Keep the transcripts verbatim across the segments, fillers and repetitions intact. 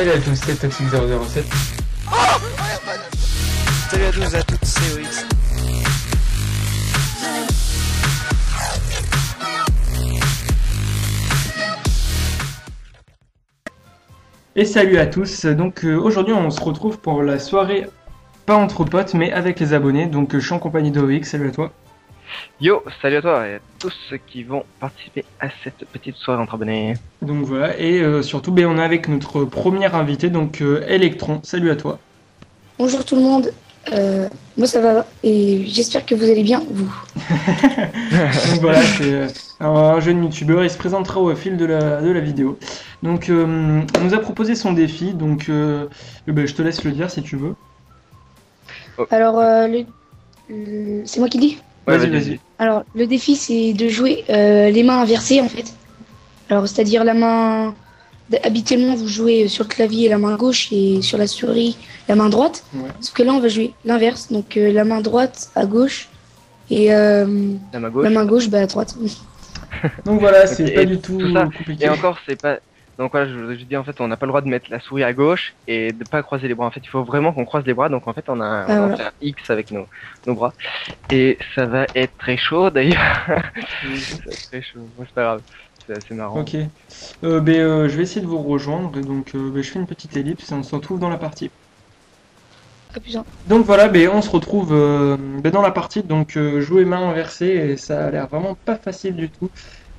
Salut à tous, c'est Toxic zéro zéro sept. Oh, salut à tous, à toutes, c'est O X. Et salut à tous, donc euh, aujourd'hui on se retrouve pour la soirée, pas entre potes, mais avec les abonnés, donc euh, je suis en compagnie d'O X, salut à toi. Yo, salut à toi et à tous ceux qui vont participer à cette petite soirée entre abonnés. Donc voilà, et euh, surtout ben, on est avec notre première invitée, donc euh, Electron, salut à toi. Bonjour tout le monde, euh, moi ça va et j'espère que vous allez bien, vous. Donc voilà, c'est euh, un jeune youtubeur, il se présentera au fil de la, de la vidéo. Donc euh, on nous a proposé son défi, donc euh, ben, je te laisse le dire si tu veux. Oh. Alors, euh, le... le... c'est moi qui dis ? Vas-y, vas-y. Alors, le défi, c'est de jouer euh, les mains inversées, en fait. Alors, c'est-à-dire la main... Habituellement, vous jouez sur le clavier la main gauche et sur la souris la main droite. Ouais. Parce que là, on va jouer l'inverse. Donc, euh, la main droite à gauche et euh, la main gauche, la main gauche bah, à droite. Donc, voilà, c'est okay. Pas et du tout, tout ça. Compliqué. Et encore, c'est pas... Donc, voilà, je, je dis, en fait, on n'a pas le droit de mettre la souris à gauche et de pas croiser les bras. En fait, il faut vraiment qu'on croise les bras. Donc, en fait, on a, on ah, va faire X avec nos, nos bras. Et ça va être très chaud, d'ailleurs. Ça va être très chaud. Bon, c'est pas grave. C'est assez marrant. Ok. Euh, bah, euh, je vais essayer de vous rejoindre. Et donc, euh, bah, je fais une petite ellipse et on se retrouve dans la partie. Ah, putain. Donc, voilà, bah, on se retrouve euh, bah, dans la partie. Donc, euh, jouer main inversée. Et ça a l'air vraiment pas facile du tout.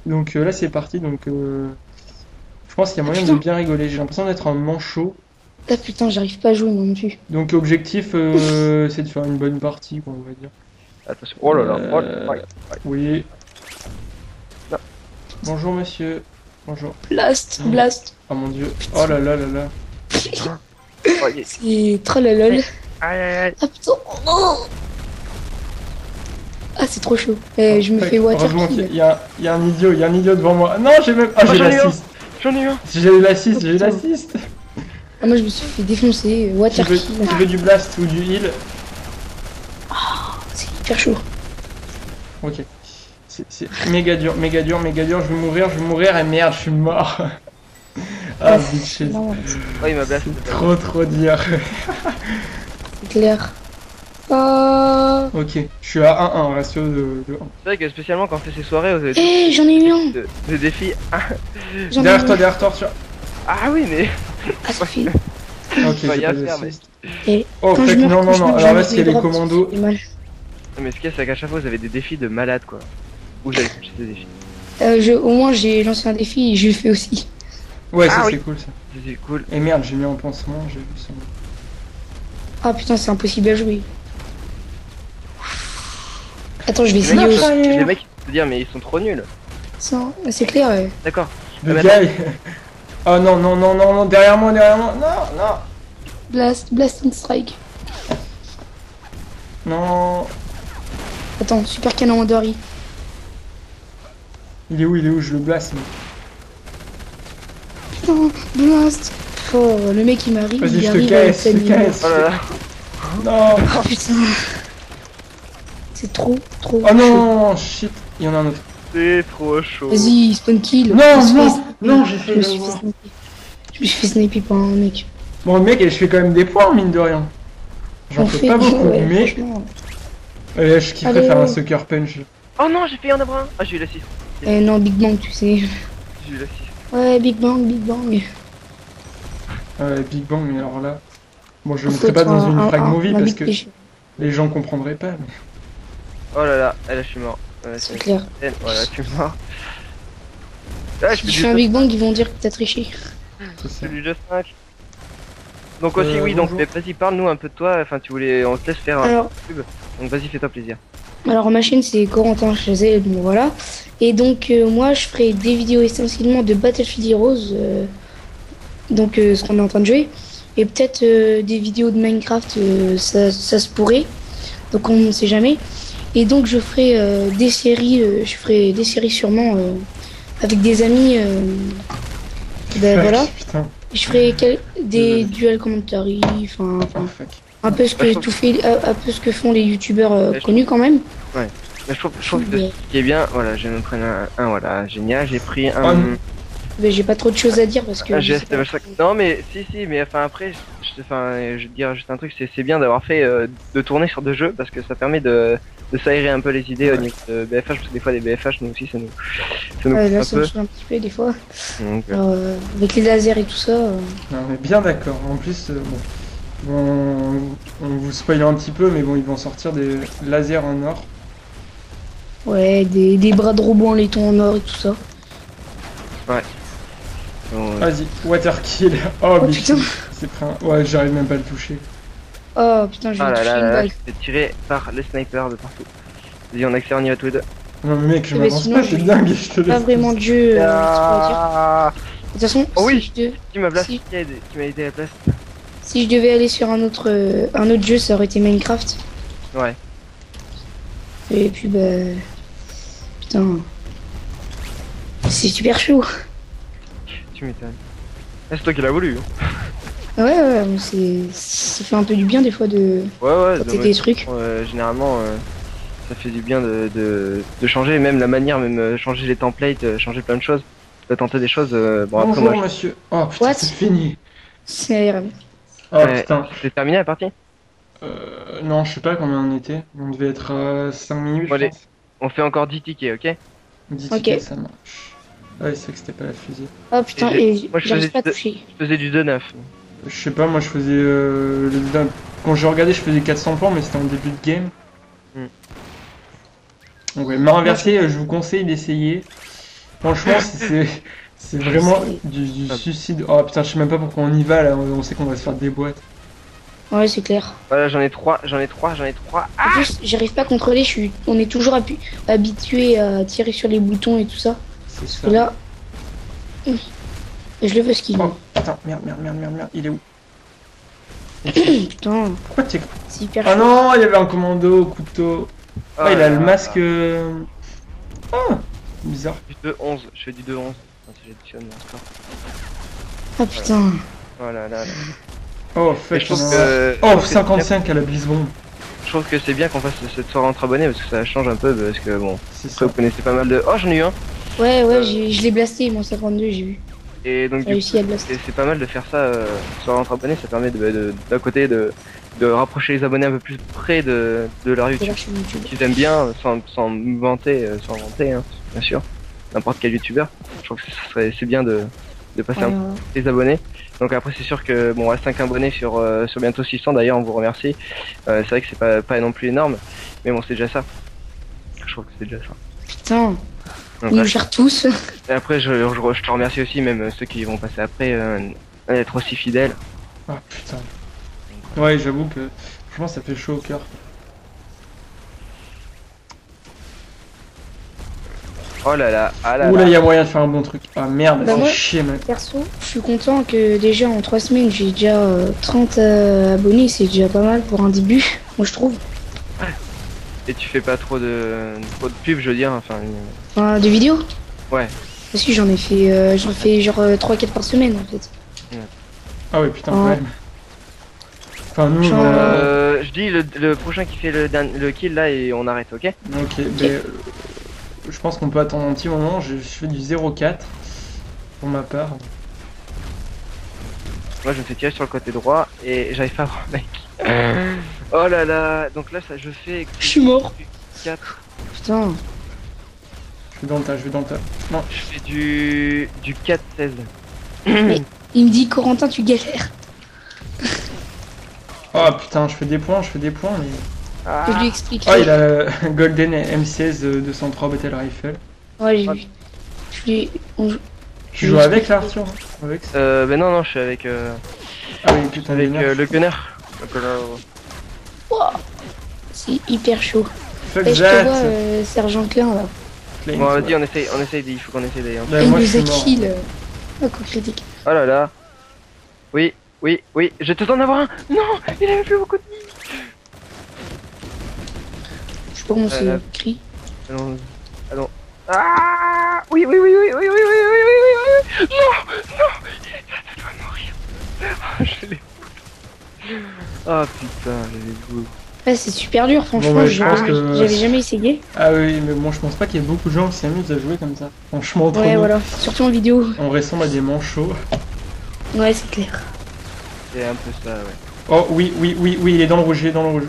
Donc, euh, là, c'est parti. Donc... Euh... Je pense qu'il y a moyen ah, de bien rigoler, j'ai l'impression d'être un manchot. Ah putain, j'arrive pas à jouer non plus. Donc objectif, euh, c'est de faire une bonne partie, quoi, on va dire. Attention, oh là là, euh... oh là là. Oui. Non. Bonjour monsieur, bonjour. Blast, mmh. blast. Oh mon dieu, putain. Oh là là là là. Oh, yes. C'est tralalol. Aïe aïe aïe. Ah putain, oh. Ah c'est trop chaud, eh, oh, je me fais water kill. Il y a, y a un idiot, il y a un idiot devant moi. Non, j'ai même... Ah, oh, j'ai l'assist. J'en ai eu un. J'ai eu l'assist, j'ai eu l'assist. Ah, moi je me suis fait défoncer, water kill. Tu veux du blast ou du heal? Oh, c'est hyper chaud. Ok. C'est méga dur, méga dur, méga dur, je vais mourir, je vais mourir et merde, je suis mort. Ah, bitch. Oh, il m'a blasté. Trop trop dur. C'est clair. Oh. Ok, je suis à un un, ratio de, de un. C'est vrai que spécialement quand on fait ces soirées, vous avez... Eh, j'en ai eu un de, de défis. Derrière toi, derrière toi, sur... Ah oui, mais... Ah, ça fait... Ok, j'ai pas d'assist. Mais... Oh, fait me... non, non, non, alors là, c'est les commandos. Non, mais ce qu'il y a, c'est qu'à chaque fois, vous avez des défis de malade, quoi. Ou j'avais touché des défis. Euh, je... Au moins, j'ai lancé un défi et je le fais aussi. Ouais, ah, ça, oui. C'est cool, ça. C'est cool. Et merde, j'ai mis un pansement, j'ai vu ça. Ah putain, c'est impossible à jouer. Attends, je vais essayer aussi. Sont... Les mecs, ils se dire, mais ils sont trop nuls. C'est clair, ouais. D'accord. Le ah, gars, il... Oh non, non, non, non, non, derrière moi, derrière moi. Non, non. Blast, blast and strike. Non. Attends, super canon Andori. Il est où, il est où, je le blast. Putain, blast. Oh, le mec, il m'arrive. Vas-y, je te casse, je te casse. Non. Oh putain. C'est trop, trop. Oh non, shit, il y en a un autre. C'est trop chaud. Vas-y, spawn kill. Non, non, non, j'ai fait le mort. Je me suis fait sniper par un mec. Bon, mec, je fais quand même des points, mine de rien. J'en fais pas beaucoup, mais. Je kifferais faire un sucker punch. Oh non, j'ai fait un abrin. Ah, j'ai eu l'assist. Eh non, Big Bang, tu sais. J'ai eu l'assist. Ouais, Big Bang, Big Bang. Ouais, Big Bang, mais alors là. Bon, je le mettrai pas dans une frag movie parce que les gens comprendraient pas. Oh là là, là je suis mort. Ouais, c'est clair. Voilà, ouais, je suis mort. Ah, je si tu fais un Big Bang, ils vont dire que t'as triché. Celui de cinq. Donc aussi euh, oui, bonjour. Donc vas-y parle-nous un peu de toi. Enfin tu voulais, on te laisse faire alors... un tube. Donc vas-y fais-toi plaisir. Alors ma chaîne c'est Corentin chez Z, donc voilà. Et donc euh, moi je ferai des vidéos essentiellement de Battlefield Heroes, euh, donc euh, ce qu'on est en train de jouer, et peut-être euh, des vidéos de Minecraft, euh, ça, ça se pourrait. Donc on ne sait jamais. Et donc je ferai euh, des séries, euh, je ferai des séries sûrement euh, avec des amis. Euh, ben fuck, voilà. Putain. Je ferai quel, des duels commentary, enfin un peu ce que tout fait, un, un peu ce que font les youtubeurs euh, connus quand même. Ouais. Mais je trouve, je trouve que ce qui est bien, voilà, je me prends un, un voilà génial, j'ai pris un. Oh, Mais j'ai pas trop de choses à dire parce que... Ah, non mais si si mais enfin après je, enfin, je veux dire juste un truc, c'est bien d'avoir fait euh, de tourner sur deux jeux parce que ça permet de, de s'aérer un peu les idées au niveau de B F H parce que des fois les B F H nous aussi ça nous... Ça nous ouais, là, un, ça peu. Me un petit peu des fois. Donc, ouais. euh, avec les lasers et tout ça... Euh... Non mais bien d'accord, en plus euh, bon, on, on vous spoil un petit peu mais bon ils vont sortir des lasers en or. Ouais, des, des bras de robot en laiton en or et tout ça. Ouais. Euh... Vas-y, water kill. Oh, oh putain. C'est prêt. Ouais, j'arrive même pas à le toucher. Oh putain, j'ai ah touché là une là balle. Là, tiré par les snipers de partout. Vas-y, on accélère, on y va tous les deux. Non mais mec, je m'avance pas, c'est dingue, je te laisse. Pas vraiment Dieu. Ah... De toute façon, oh, oui. Si je de... tu m'as placé, si... tu m'as aidé à la place. Si je devais aller sur un autre euh, un autre jeu, ça aurait été Minecraft. Ouais. Et puis bah... Putain... C'est super chaud. Tu m'étonnes. Ah, c'est toi qui l'as voulu. Hein. Ouais, ouais, c'est... Ça fait un peu du bien des fois de... Ouais, ouais, de des trucs. Euh, généralement, euh, ça fait du bien de, de, de changer, même la manière, même changer les templates, changer plein de choses. De tenter des choses... Euh, bon, bonjour après, moi, monsieur. Oh putain, c'est fini. C'est... Oh putain. C'est terminé la partie ? Euh, non, je sais pas combien on était. On devait être à cinq minutes. Bon, allez, on fait encore dix tickets, ok? dix tickets, ça marche. Ah, ouais, c'est vrai que c'était pas la fusée. Oh putain, et, et moi, je, faisais pas de... je faisais du deux neuf. Je sais pas, moi je faisais. Euh, le... Quand je regardais, je faisais quatre cents plans, mais c'était en début de game. Mm. Donc, ouais, main inversée, je vous conseille d'essayer. Franchement, c'est. C'est vraiment du, du suicide. Oh putain, je sais même pas pourquoi on y va là, on sait qu'on va se faire des boîtes. Ouais, c'est clair. Voilà, j'en ai trois, j'en ai trois, j'en ai trois. Ah en plus, j'arrive pas à contrôler, je suis... on est toujours habitué à tirer sur les boutons et tout ça. C'est ça. Et là... Et je le veux skill. Oh, attends, merde, merde, merde, merde, merde, il est où? Putain. Pourquoi t'es... C'est hyper... Ah non, il y avait un commando, couteau. Ah, ah il a le masque... Ah, ah bizarre. Du deux onze, je fais du deux onze. Ah putain. Voilà, là, là. Oh, fait que... Oh, cinquante-cinq à la Bisbon. Je trouve que c'est bien qu'on fasse cette soirée entre abonnés parce que ça change un peu parce que bon, après, vous connaissez pas mal de... Oh, j'en ai eu un. Ouais, ouais, euh... je l'ai blasté, mon cinquante-deux, j'ai vu. Et donc du coup, c'est pas mal de faire ça, euh, soirée entre abonnés, ça permet de d'un côté de, de rapprocher les abonnés un peu plus près de, de leur YouTube. Ils aiment bien, sans sans vanter, sans vanter, hein, bien sûr, n'importe quel youtubeur. Je trouve que c'est bien de... de passer ouais, un... ouais. les abonnés. Donc après c'est sûr que bon à cinq abonnés sur euh, sur bientôt six cents d'ailleurs, on vous remercie. Euh, c'est vrai que c'est pas pas non plus énorme, mais bon c'est déjà ça. Je trouve que c'est déjà ça. Putain. Ils nous gèrent tous. Et après je, je, je te remercie aussi, même ceux qui vont passer après, euh, d'être aussi fidèles. Ah putain. Ouais j'avoue que franchement ça fait chaud au cœur. Oh là là, ah là. Ouh là, il y a moyen de faire un bon truc. Ah merde, bah c'est chier mec. Perso, je suis content que déjà en trois semaines, j'ai déjà euh, trente abonnés, c'est déjà pas mal pour un début, moi je trouve. Ouais. Et tu fais pas trop de trop de pub, je veux dire, enfin. Une... Euh, de vidéos. Ouais. Parce que j'en ai fait, euh, j'en fais genre euh, trois quatre par semaine en fait. Ouais. Ah ouais putain, quand ouais. même. Enfin nous, genre, euh... Euh, je dis le, le prochain qui fait le, le kill là et on arrête, ok? Ok, okay. Bah, euh... je pense qu'on peut attendre un petit moment, je, je fais du zéro quatre pour ma part. Moi je me fais tirer sur le côté droit et j'arrive pas à voir mec. Euh... Oh là là, donc là ça je fais... Je suis mort. quatre. Putain. Je suis dans le tas, je suis dans le tas. Non. Je fais du... du quatre seize. Mais il me dit Corentin tu galères. Oh putain, je fais des points, je fais des points mais... Ah. Je lui explique. Oh, il a euh, Golden M seize euh, deux cent trois Battle Rifle. Ouais, j'ai vu. Je lui... On... Tu joues avec là, Arthur? Avec ça. Euh, ben non, non, je suis avec. Euh... Ah oui, putain, avec euh, le gunner. Wow. C'est hyper chaud. Fuck that. Je te vois, euh, sergent Klein là. Plains, bon, vas-y, ouais. on essaye, on essaye, il faut qu'on essaye d'ailleurs. Il nous a kill. Euh... Oh, quoi, critique. Oh là là. Oui, oui, oui, je te tente d'en avoir un. Non, il avait plus beaucoup de. Comment c'est euh, cri? Allons, allons. Ah oui, oui, oui, oui, oui, oui, oui, oui, oui, oui, oui, non, non, ça doit mourir. Oh, je l'ai. Oh putain, je l'ai Ouais, c'est super dur, franchement, bon, ouais, je pense que... j'avais jamais essayé. Ah oui, mais bon, je pense pas qu'il y ait beaucoup de gens qui s'amusent à jouer comme ça. Franchement, entre ouais, nous, voilà, surtout en vidéo. On ressemble à des manchots. Ouais, c'est clair. C'est un peu ça, ouais. Oh oui, oui, oui, oui, il est dans le rouge, il est dans le rouge.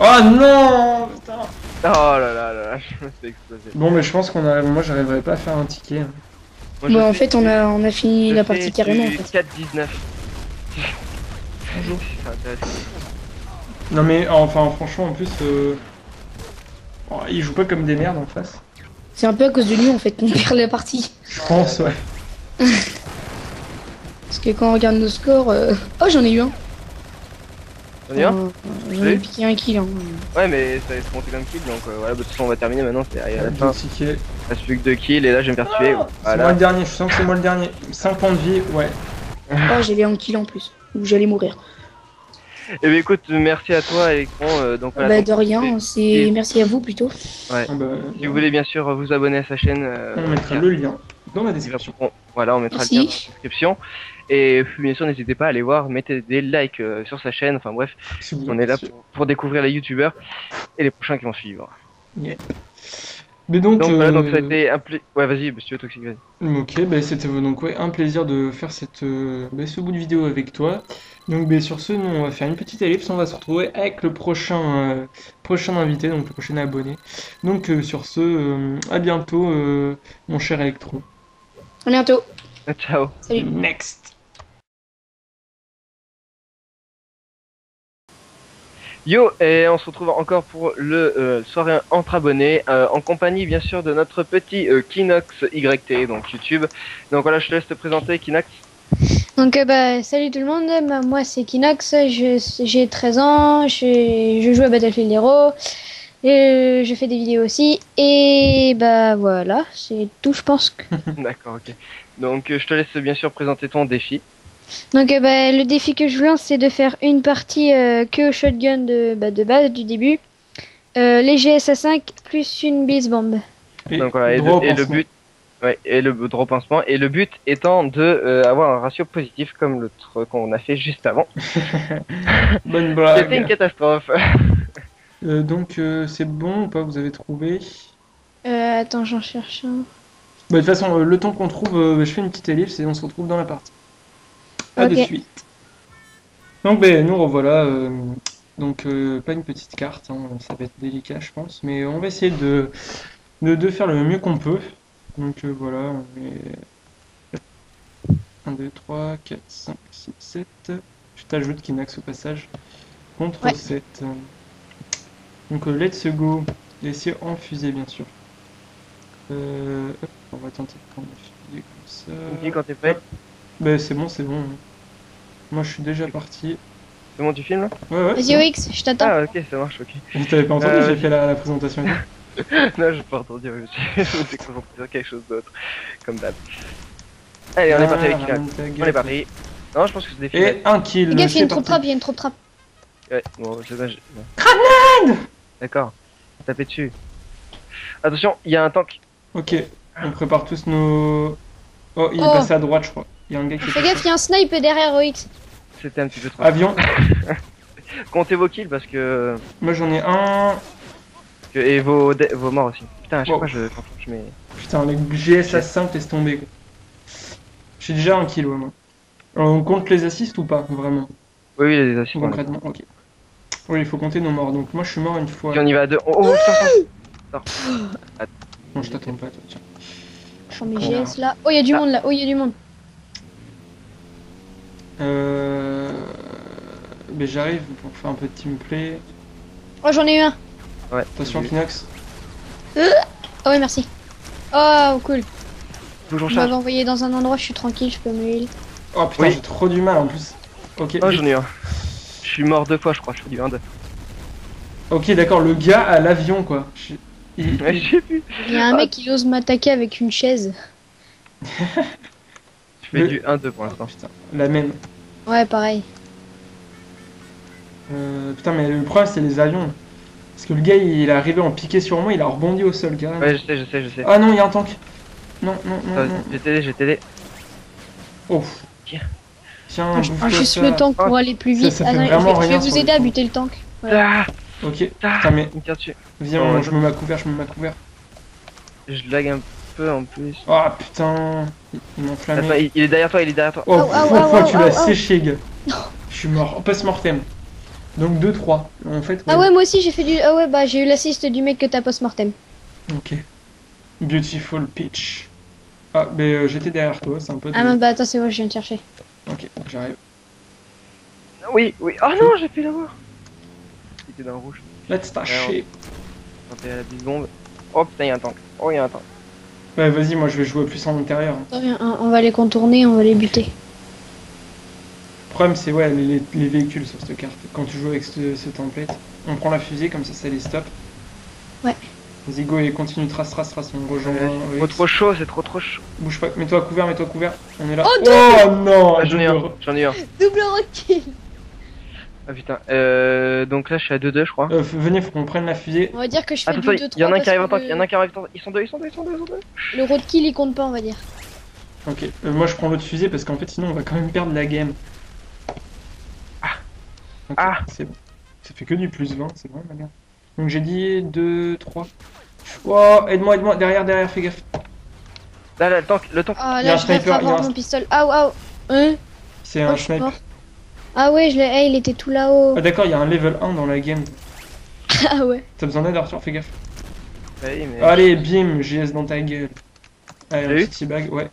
Oh non, putain. Oh là là là, je me fais exploser. Bon, mais je pense qu'on a... Moi, j'arriverai pas à faire un ticket. Hein. Moi, bah, en fait, on a, on a fini la partie carrément. En fait. quatre dix-neuf. Bonjour. Non mais enfin franchement en plus euh... oh, ils jouent pas comme des merdes en face. C'est un peu à cause de lui en fait qu'on perd la partie. Je pense ouais. Parce que quand on regarde nos scores... Euh... Oh j'en ai eu un. J'en ai eu un euh, J'en ai piqué un kill hein. Ouais mais ça va se compter comme kill donc euh, voilà de toute façon on va terminer maintenant c'est à la fin. Il reste plus que deux kills et là je vais me faire tuer. Ah, voilà. C'est moi le dernier, je sens que c'est moi le dernier. cinq points de vie, ouais. Oh j'avais un kill en plus, où j'allais mourir. Eh bien écoute, merci à toi Electron. Euh, donc, voilà, bah de rien, c'est et... merci à vous plutôt. Ouais. Ah bah, si ouais. vous voulez bien sûr vous abonner à sa chaîne, euh, on mettra le lien dans la description. Voilà, on mettra merci. le lien dans la description. Et bien sûr, n'hésitez pas à aller voir, mettez des likes euh, sur sa chaîne. Enfin bref, si on est là pour, pour découvrir les youtubeurs et les prochains qui vont suivre. Yeah. Mais donc, donc, euh... voilà, donc ça a été un plaisir. Ouais, vas-y, si tu veux, Toxic, vas-y. Ok, bah, c'était donc ouais, un plaisir de faire cette, euh, bah, ce bout de vidéo avec toi. Donc, bah, sur ce, nous on va faire une petite ellipse. On va se retrouver avec le prochain, euh, prochain invité, donc le prochain abonné. Donc, euh, sur ce, euh, à bientôt, euh, mon cher Electron. À bientôt. Ciao. Salut. Next. Yo, et on se retrouve encore pour le euh, soirée entre abonnés, euh, en compagnie bien sûr de notre petit euh, Kinox Y T, donc YouTube. Donc voilà, je te laisse te présenter, Kinox. Donc euh, bah, salut tout le monde, bah, moi c'est Kinox, j'ai treize ans, je, je joue à Battlefield Heroes, et je fais des vidéos aussi, et bah voilà, c'est tout je pense. Que... D'accord, ok. Donc euh, je te laisse bien sûr présenter ton défi. Donc euh, bah, le défi que je lance c'est de faire une partie euh, que au shotgun de, bah, de base du début, euh, léger S A cinq plus une bliss bombe. Et, donc, voilà, et, le, et le but, ouais, et le drop pincement et le but étant de euh, avoir un ratio positif comme l'autre qu'on a fait juste avant. Bonne blague. C'était une catastrophe. euh, donc euh, c'est bon ou pas, vous avez trouvé? euh, Attends j'en cherche un. Bah, de toute façon le temps qu'on trouve, euh, je fais une petite ellipse et on se retrouve dans la partie. A okay. de suite. Donc ben, nous revoilà, euh, donc euh, pas une petite carte, hein, ça va être délicat je pense, mais on va essayer de, de, de faire le mieux qu'on peut. Donc euh, voilà, on est... un, deux, trois, quatre, cinq, six, sept, je t'ajoute Kinox au passage, contre ouais. sept. Donc euh, let's go, laissez en fusée bien sûr. Euh, hop, on va tenter de prendre la fusée comme ça. Ok, quand t'es prêt. Bah c'est bon, c'est bon. Moi je suis déjà parti. C'est bon, tu filmes là? Ouais, ouais. Vas-y O X, je t'attends. Ah ok, ça marche, ok. Je t'avais pas entendu, euh, j'ai okay. fait la, la présentation. Non, j'ai pas entendu, j'ai dire quelque chose d'autre. Comme d'hab. Allez, on ah, est parti avec Kinox. On est parti. Non, je pense que c'est des films. Et un kill. Les gars, il y a une trop trappe, il y a une trop trappe. Ouais, bon, c'est ça. Grenade. D'accord, tapez dessus. Attention, il y a un tank. Ok, on prépare tous nos... Oh, il oh. est passé à droite, je crois. Il y a un gars qui fait gaffe, il y a un snipe derrière O X. C'était un petit peu trop. Avion. Comptez vos kills parce que... Moi j'en ai un. Et vos, de... vos morts aussi. Putain, à chaque oh. fois je... je mets... Putain, le G S A cinq laisse tomber. J'ai déjà un kill, ouais, moi. Alors, on compte les assists ou pas, vraiment? Oui, oui, les assists. Concrètement, ok. Oui, il faut compter nos morts. Donc moi je suis mort une fois. Et on y va à deux. Oh, oh, putain. Non, je t'attends pas, toi, tiens. Je prends mes G S là. Oh, il y a du monde là. Oh, il y a du monde. Euh... Mais j'arrive pour faire un peu de teamplay. Oh j'en ai eu un. Ouais. Attention Kinox. Ah euh... oh, ouais merci. Oh cool. Bonjour, on m'avait envoyé dans un endroit, je suis tranquille, je peux me heal. Oh putain oui. j'ai trop du mal en plus. Ok. Oh j'en ai eu un. Je suis mort deux fois je crois, je fais du un deux. Ok d'accord, le gars à l'avion quoi. Je... Il... Ouais, j'ai vu. Il y a un mec qui ose m'attaquer avec une chaise. Je fais le... du un deux pour l'instant. Putain, la même. Ouais, pareil. Euh, putain, mais le problème, c'est les avions. Parce que le gars, il est arrivé en piqué sur moi, il a rebondi au sol, gars. Ouais, je sais, je sais, je sais. Ah non, il y a un tank. Non, non, non. non. J'ai t'aidé, j'ai t'aidé. Oh. Tiens, tiens ah, je suis sur le tank pour aller plus vite. Ça, ça ah non, je vais vous aider à buter le tank. Voilà. Ah Ok, ah, putain, mais... viens, oh, je me mets à couvert, je me mets à couvert. Je lag un peu en plus. Oh putain, il m'a enflammé. Attends, il est derrière toi, il est derrière toi. Oh, oh, oh, oh, oh, oh tu l'as oh, oh. séché, gars. Je suis mort, oh, passe mortem. Donc deux trois. En fait, ouais. Ah ouais, moi aussi j'ai fait du... Ah ouais, bah j'ai eu l'assist du mec que t'as post-mortem. Ok. Beautiful pitch. Ah, mais euh, j'étais derrière toi, c'est un peu... De... Ah non, bah attends, c'est moi, je viens te chercher. Ok, j'arrive. Oui, oui. Oh non, j'ai pu l'avoir. C'était dans le rouge. Let's tâcher. On est à la petite bombe. Oh putain, il y a un tank. Oh, il y a un tank. Ouais, vas-y, moi je vais jouer plus en intérieur. On va les contourner, on va les buter. Le problème c'est ouais les, les, les véhicules sur cette carte. Quand tu joues avec ce, ce template, on prend la fusée comme ça, ça les stoppe. Ouais. Vas-y go et continue trace trace trace, on rejoint. Euh, trop trop chaud, c'est trop trop chaud. Bouge pas, mets-toi couvert, mets-toi couvert. On est là. Oh, oh non, ah, j'en ai un, j'en ai un. Double rockkill. Ah putain, euh, donc là je suis à deux deux je crois. Euh, venez, faut qu'on prenne la fusée. On va dire que je fais deux trois. Ah, il y en a un qui arrive en tank, il y en a un qui arrive en tank. Ils sont deux, ils sont deux, ils sont deux, ils sont deux. Le roadkill il compte pas on va dire. Ok, euh, moi je prends l'autre fusée parce qu'en fait sinon on va quand même perdre la game. Okay, ah c'est bon. Ça fait que du plus vingt, c'est vrai ma merde. Donc j'ai dit deux, trois. Oh, aide-moi, aide-moi, derrière, derrière, fais gaffe. Là, là, le tank, le tank. Oh, là, il y a un sniper, il y a un pistolet. Ah, ah, hein. C'est un sniper. Ah ouais, je l'ai, hey, il était tout là-haut. Ah d'accord, il y a un level un dans la game. Ah ouais. T'as besoin d'aide, Arthur, fais gaffe. Allez, mais... Allez, bim, G S dans ta gueule. Allez, un petit bag, ouais.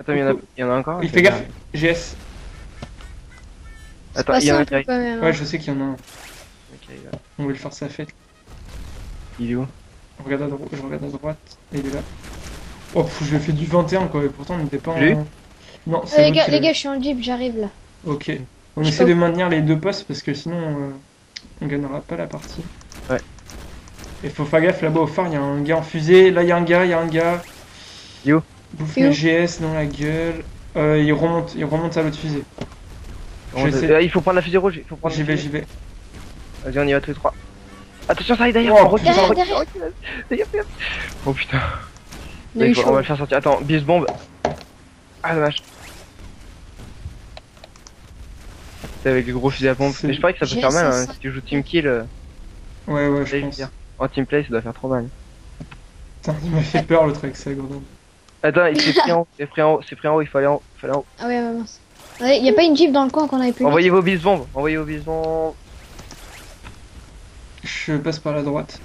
Attends, il y en a, il y en a encore. Il fait gaffe, G S. Attends, il y en a un. Ouais, je sais qu'il y en a un. Okay, là. On veut le faire sa fête. Il est où? Je regarde à droite, je regarde à droite, et il est là. Oh, je l'ai fait du vingt et un quoi, et pourtant on n'était pas en... Non, c'est... Euh, les gars, les gars, je suis en jeep, j'arrive là. Ok. On essaie de maintenir les deux postes parce que sinon euh, on gagnera pas la partie. Ouais. Et faut faire gaffe, là-bas au phare, il y a un gars en fusée. Là, il y a un gars, il y a un gars. Yo. Bouffe le G S dans la gueule. Euh, il remonte, il remonte à l'autre fusée. Euh, il faut prendre la fusée rouge, il faut prendre. J'y vais, j'y vais. Vas-y, on y va tous les trois. Attention, ça arrive d'ailleurs. Oh, oh, derrière, derrière. Oh putain. Il faut, on va le faire sortir. Attends, bise bombe. Ah dommage. C'est avec le gros fusil à pompe. Mais je parie que ça peut faire mal hein, si tu joues team kill. Euh... Ouais, ouais, je pense. En team play, ça doit faire trop mal. Putain, il m'a fait peur le truc, ça, gros. Attends, il s'est pris en haut, c'est pris en haut, c'est pris en haut, il fallait en haut, il fallait en haut. Ah ouais, maman. Ouais, y a pas une jeep dans le coin qu'on avait pu. Envoyez vos bis bombes, envoyez vos bis bombes. Je passe par la droite.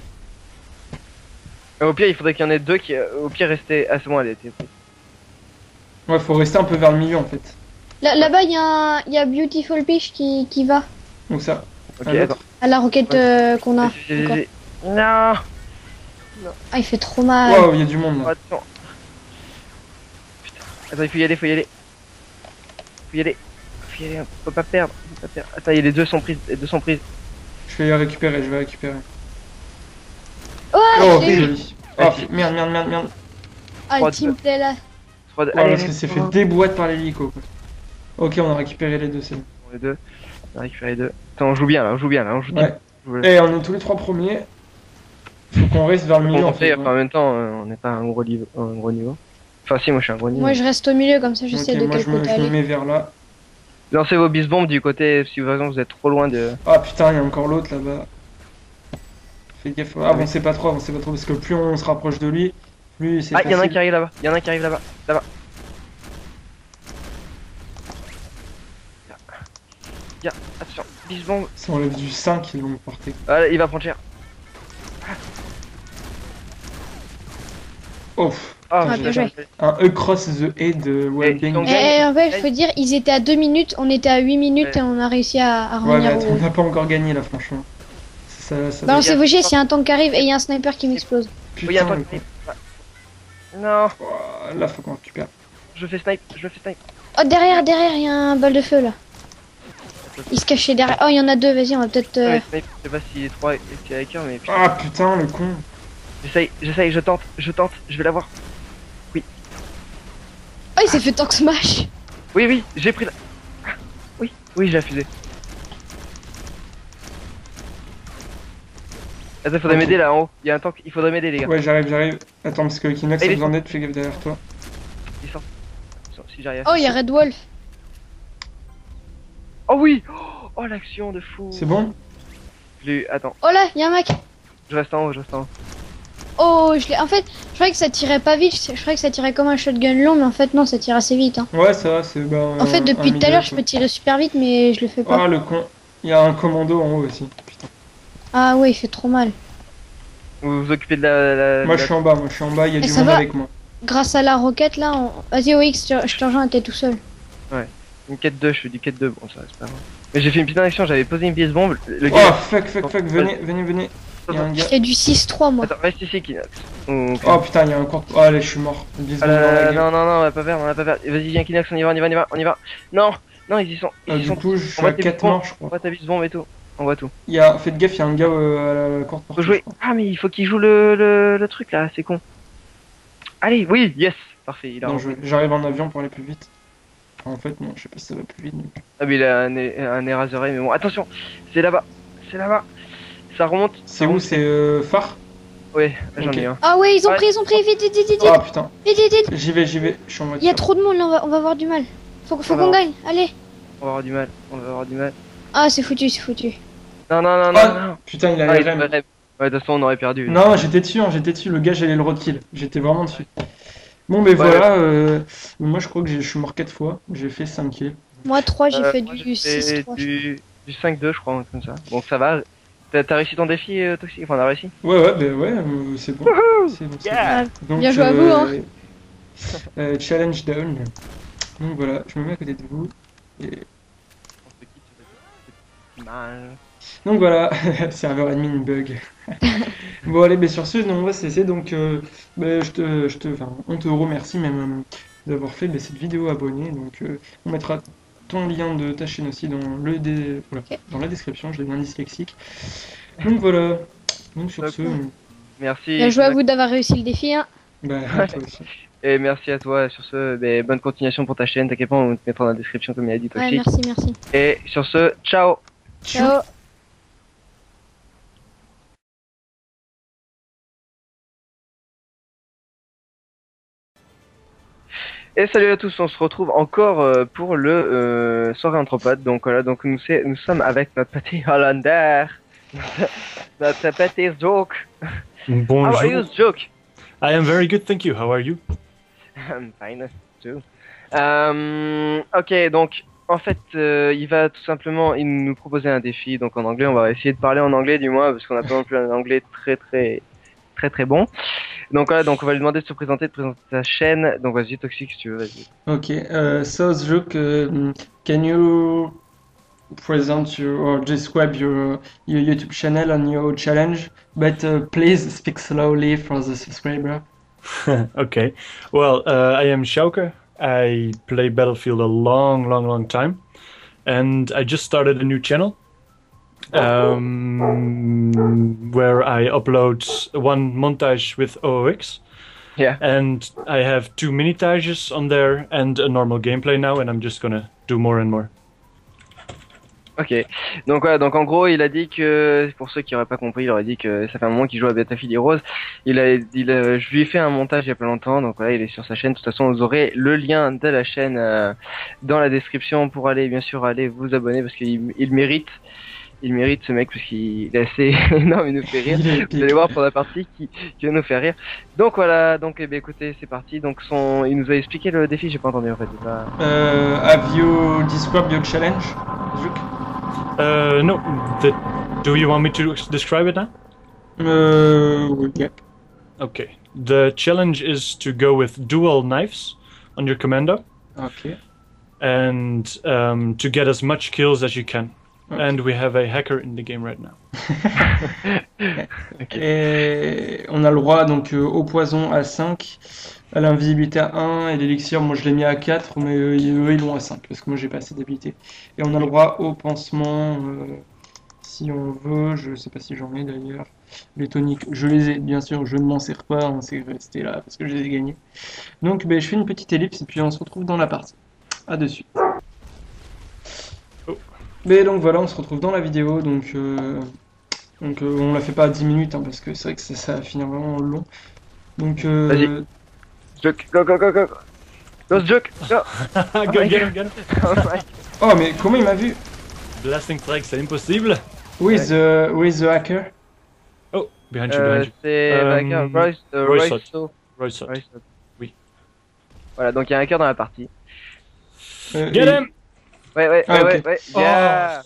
Et au pire, il faudrait qu'il y en ait deux qui, au pire, restaient. Ah, c'est bon, elle était prise. Ouais, faut rester un peu vers le milieu en fait. Là, là-bas, il y a un... y a Beautiful Peach qui, qui va. Où ça? Ok, à attends. À la roquette euh, qu'on a. Non. Non. Ah, il fait trop mal. Waouh, il y a du monde là. Attends. Putain. Attends, il faut y aller, faut y aller. Faut y aller, faut y aller, faut pas perdre, faut pas perdre. Attends, les deux sont prises, les deux sont prises. Je vais les récupérer, je vais récupérer. Oh, oh joli. Oh merde, merde, merde, merde. Ah, le teamplay là. Oh, parce que c'est fait déboîte par l'hélico. Ok, on a récupéré les deux, c'est bon. Les deux, on a récupéré les deux. Attends, on joue bien là, on joue bien là, on joue bien. Et on est tous les trois premiers. Faut qu'on reste vers le milieu en fait. En même temps, on n'est pas un gros niveau. Enfin si, moi je suis un gros niveau. Moi je reste au milieu comme ça, j'essaie okay, de quel côté aller. Moi je me mets vers là. Lancez vos bisbombes du côté si par exemple vous êtes trop loin de... Ah putain, il y a encore l'autre là-bas. Fais gaffe, ah, avancez pas trop, avancez pas trop parce que plus on se rapproche de lui, lui c'est... Ah, il y en a un qui arrive là-bas, il y en a un qui arrive là-bas, là-bas. Viens, attention, bisbombe. Ça enlève du cinq, ils l'ont porté. Ah, il va prendre cher. Oh. Ah, ah, bien un across the head walking. Et en fait, il faut dire, ils étaient à deux minutes, on était à huit minutes et on a réussi à, à revenir. Ouais, mais on n'a pas encore gagné là, franchement. Ça, ça bah, on s'est vauché s'il y a un tank qui arrive et il y a un sniper qui m'explose. Putain, oh, mais... Non. Oh, là, faut qu'on récupère. Je fais snipe, je fais snipe. Oh, derrière, derrière, il y a un balle de feu là. Il se cachait derrière. Oh, il y en a deux, vas-y, on va peut-être. Euh... Ouais, snipe, je sais pas si les trois étaient avec eux, mais. Putain. Ah putain, le con. J'essaye, j'essaye, je tente, je tente, je vais l'avoir. Oui. Oh, il s'est fait tank smash. Oui, oui, j'ai pris la... Oui, oui, j'ai la fusée. Attends, faudrait m'aider là en haut, il y a un tank, il faudrait m'aider les gars. Ouais, j'arrive, j'arrive. Attends, parce que Kinox a besoin d'aide, fais gaffe derrière toi. Il sort. Si j'arrive. Oh, il y a Red Wolf. Oh oui. Oh, l'action de fou. C'est bon. Je l'ai eu, attends. Oh là, y'a un mec. Je reste en haut, je reste en haut. Oh, je l'ai. En fait, je croyais que ça tirait pas vite. Je croyais que ça tirait comme un shotgun long, mais en fait, non, ça tire assez vite. Hein. Ouais, ça va, c'est. Ben, en fait, depuis tout à l'heure, je peux tirer super vite, mais je le fais pas. Ah, le con. Il y a un commando en haut aussi. Putain. Ah, ouais, il fait trop mal. Vous vous occupez de la. la moi, la... je suis en bas, moi, je suis en bas, il y a Et du monde va. avec moi. Grâce à la roquette, là, on... vas-y, O X, je te rejoins, t'es tout seul. Ouais. Une quête deux, je fais du quête deux, bon ça c'est pas grave. Mais j'ai fait une petite action, j'avais posé une pièce bombe. Le oh gars... fuck fuck fuck, venez, venez, venez. J'ai du six trois moi. Attends, reste ici Kinox. Okay. Oh putain, il y a un court. Oh allez, je suis mort. Ah, là, non, non, non, on va pas perdre, on va pas perdre. Vas-y, viens Kinox, on y va, on y va, on y va, on y va. Non, non, ils y sont. Ils ah, du sont... coup, je suis à quatre morts, je crois. On voit ta pièce bombe et tout. On voit tout. Il y a... Faites gaffe, il y a un gars euh, à la courte portée. Jouer... Ah, mais il faut qu'il joue le, le, le truc là, c'est con. Allez, oui, yes, parfait. Il a non, j'arrive en avion pour aller plus vite. En fait, non, je sais pas si ça va plus vite. Mais... Ah, mais il a un, un eraseré, mais bon, attention, c'est là-bas, c'est là-bas, ça remonte. C'est où, c'est euh, phare? Ouais, j'en ai un. Ah, ouais, ils ont pris, ils ont pris, vite, vite, vite, vite. Ah, putain. Vite, vite, vite. J'y vais, j'y vais, je suis en mode. Il y a trop de monde là, on va, on va avoir du mal. Faut, faut qu'on gagne, allez. On va avoir du mal, on va avoir du mal. Ah, c'est foutu, c'est foutu. Non, non, non, non, non. Putain, il a les rêves. Ouais, de toute façon, on aurait perdu. Non, j'étais dessus, hein, j'étais dessus, le gars, j'allais le roadkill, j'étais vraiment dessus. Bon, mais ouais, voilà, euh, moi je crois que je suis mort quatre fois, j'ai fait cinq kills. Moi trois, j'ai euh, fait moi, du six trois. Du, du cinq deux, je crois, comme ça. Bon, ça va. T'as réussi ton défi, euh, Toxic? Enfin, on a réussi. Ouais, ouais, bah, ouais, euh, c'est bon. C'est bon, yeah bon. Donc, bien joué euh, à vous, hein. Euh, challenge down. Donc voilà, je me mets à côté de vous. Et... Donc voilà, serveur admin bug. Bon allez, mais sur ce, on va cesser. Donc, euh, bah, je te, je te, enfin, on te remercie même euh, d'avoir fait bah, cette vidéo abonnée. Donc, euh, on mettra ton lien de ta chaîne aussi dans le, dé... voilà, okay. dans la description. Je l'ai bien dyslexique. Donc voilà. Donc sur okay. ce, on... merci. Bien joué à vous d'avoir réussi le défi. Hein. Bah, toi aussi. Et merci à toi. Sur ce, bah, bonne continuation pour ta chaîne. T'inquiète pas, on te mettra dans la description comme il a dit. Ouais, merci, merci. Et sur ce, ciao. Ciao. ciao. Et salut à tous, on se retrouve encore pour le euh, soirée anthropode. Donc voilà, donc nous, nous sommes avec notre petit Hollander, notre petit Zouk. Bonjour. How are you, Zouk? I am very good, thank you. How are you? I'm fine too. Um, ok, donc en fait, euh, il va tout simplement il nous proposer un défi. Donc en anglais, on va essayer de parler en anglais du moins, parce qu'on n'a pas non plus un anglais très très très très bon. Donc voilà, donc on va lui demander de se présenter, de présenter sa chaîne. Donc vas-y Toxic si tu veux, vas-y. Ok, uh, so Zouk, uh, can you present your, or describe your, your YouTube channel and your challenge? But uh, please speak slowly for the subscriber. Ok, well, uh, I am Shauke. I play Battlefield a long, long, long time. And I just started a new channel. Um, where I upload one montage with O X. Yeah. And I have two minitages on there and a normal gameplay now, and I'm just gonna do more and more. Ok, donc voilà, ouais, donc en gros il a dit que, pour ceux qui n'auraient pas compris, il aurait dit que ça fait un moment qu'il joue à Battlefield Heroes. Il a, il a, je lui ai fait un montage il y a pas longtemps, donc voilà, ouais, il est sur sa chaîne. De toute façon vous aurez le lien de la chaîne euh, dans la description pour aller bien sûr aller vous abonner, parce qu'il il mérite. Il mérite ce mec parce qu'il est assez énorme, il nous fait rire. Vous allez voir pour la partie qui, qui va nous faire rire. Donc voilà, donc eh bien, écoutez, c'est parti. Donc son, il nous a expliqué le défi, j'ai pas entendu en fait. Pas... Euh, have you described your challenge, Zouk? Uh, no, the... do you want me to describe it now? Uh, yeah. Okay. The challenge is to go with dual knives on your commando. Okay. And um, to get as much kills as you can. Okay. And we have a hacker in the game right now. Okay. Et on a le droit donc euh, au poison à cinq, à l'invisibilité à un et l'élixir, moi je l'ai mis à quatre, mais eux ils l'ont à cinq parce que moi j'ai pas assez d'habilité. Et on a le droit au pansement euh, si on veut, je sais pas si j'en ai d'ailleurs. Les toniques, je les ai bien sûr, je ne m'en sers pas, on s'est resté là parce que je les ai gagnés. Donc ben, je fais une petite ellipse et puis on se retrouve dans la partie. À de suite. Mais donc voilà, on se retrouve dans la vidéo, donc, euh, donc euh, on la fait pas à dix minutes, hein, parce que c'est vrai que ça, ça va finir vraiment long. Donc euh... Vas-y. Joke, go go go go go Joke, go go go go go. Oh mais comment il m'a vu? Blasting Strike, c'est impossible. Who is the who is the hacker? Oh, behind you, behind you. C'est le hacker, Royce. Royce. Oui. Voilà, donc il y a un hacker dans la partie. Get him! Ouais, ouais, ouais, ouais. Yeah!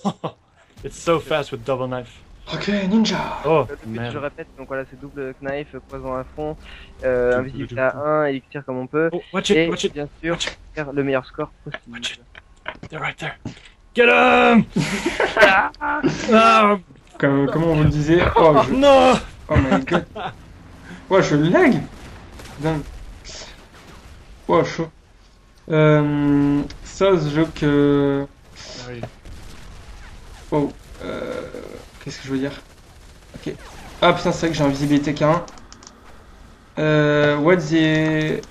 It's so fast with double knife. Ok, ninja! Oh, merde. Je répète, donc voilà, c'est double knife, poison à fond, euh, invisible à un, élixir comme on peut. Oh, watch it, watch it! Bien sûr, faire le meilleur score possible. Watch it! They're right there! Get him! Ah, comme, comment on vous le disait? Oh, je... non! Oh my god! Ouais, je lag! Dingue! Ouais, chaud! Euh. Ça, ce jeu que. Oh, euh. Qu'est-ce que je veux dire? Ok. Ah putain, c'est vrai que j'ai invisibilité qu'un. Euh, what's the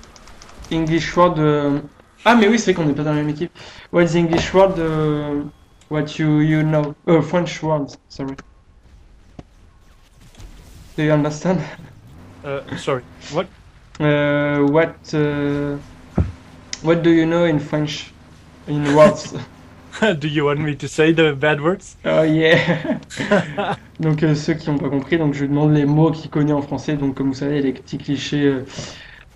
English word? Uh... Ah mais oui, c'est vrai qu'on n'est pas dans la même équipe. What's the English word? Uh... What you you know? Uh, French word. Sorry. Do you understand? Uh, sorry. What? Uh, what? Uh... What do you know in French? In words? Do you want me to say the bad words? Oh yeah. Donc euh, ceux qui n'ont pas compris, donc je demande les mots qu'ils connaissent en français. Donc comme vous savez, les petits clichés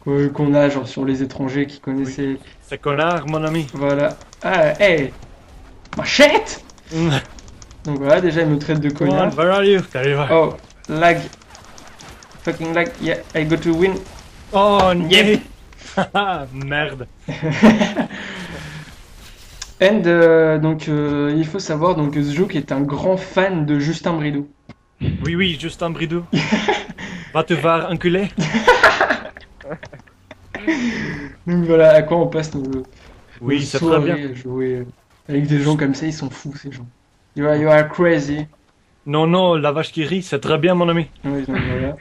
euh, qu'on a genre sur les étrangers qui connaissaient. Oui. C'est connard mon ami. Voilà. Ah hey, machette. Mm. Donc voilà, déjà ils me traitent de connard. Where are you? Oh lag, fucking lag. Yeah, I got to win. Oh yeah. Merde. And euh, donc euh, il faut savoir donc que ce jeu qui est un grand fan de Justin Brideau. Oui oui, Justin Brideau. Va te voir enculé. Donc voilà à quoi on passe nos, nos oui, ça soirées bien. À jouer avec des gens comme ça, ils sont fous ces gens. You are, you are crazy. Non non, la vache qui rit, c'est très bien mon ami. Oui, donc, voilà.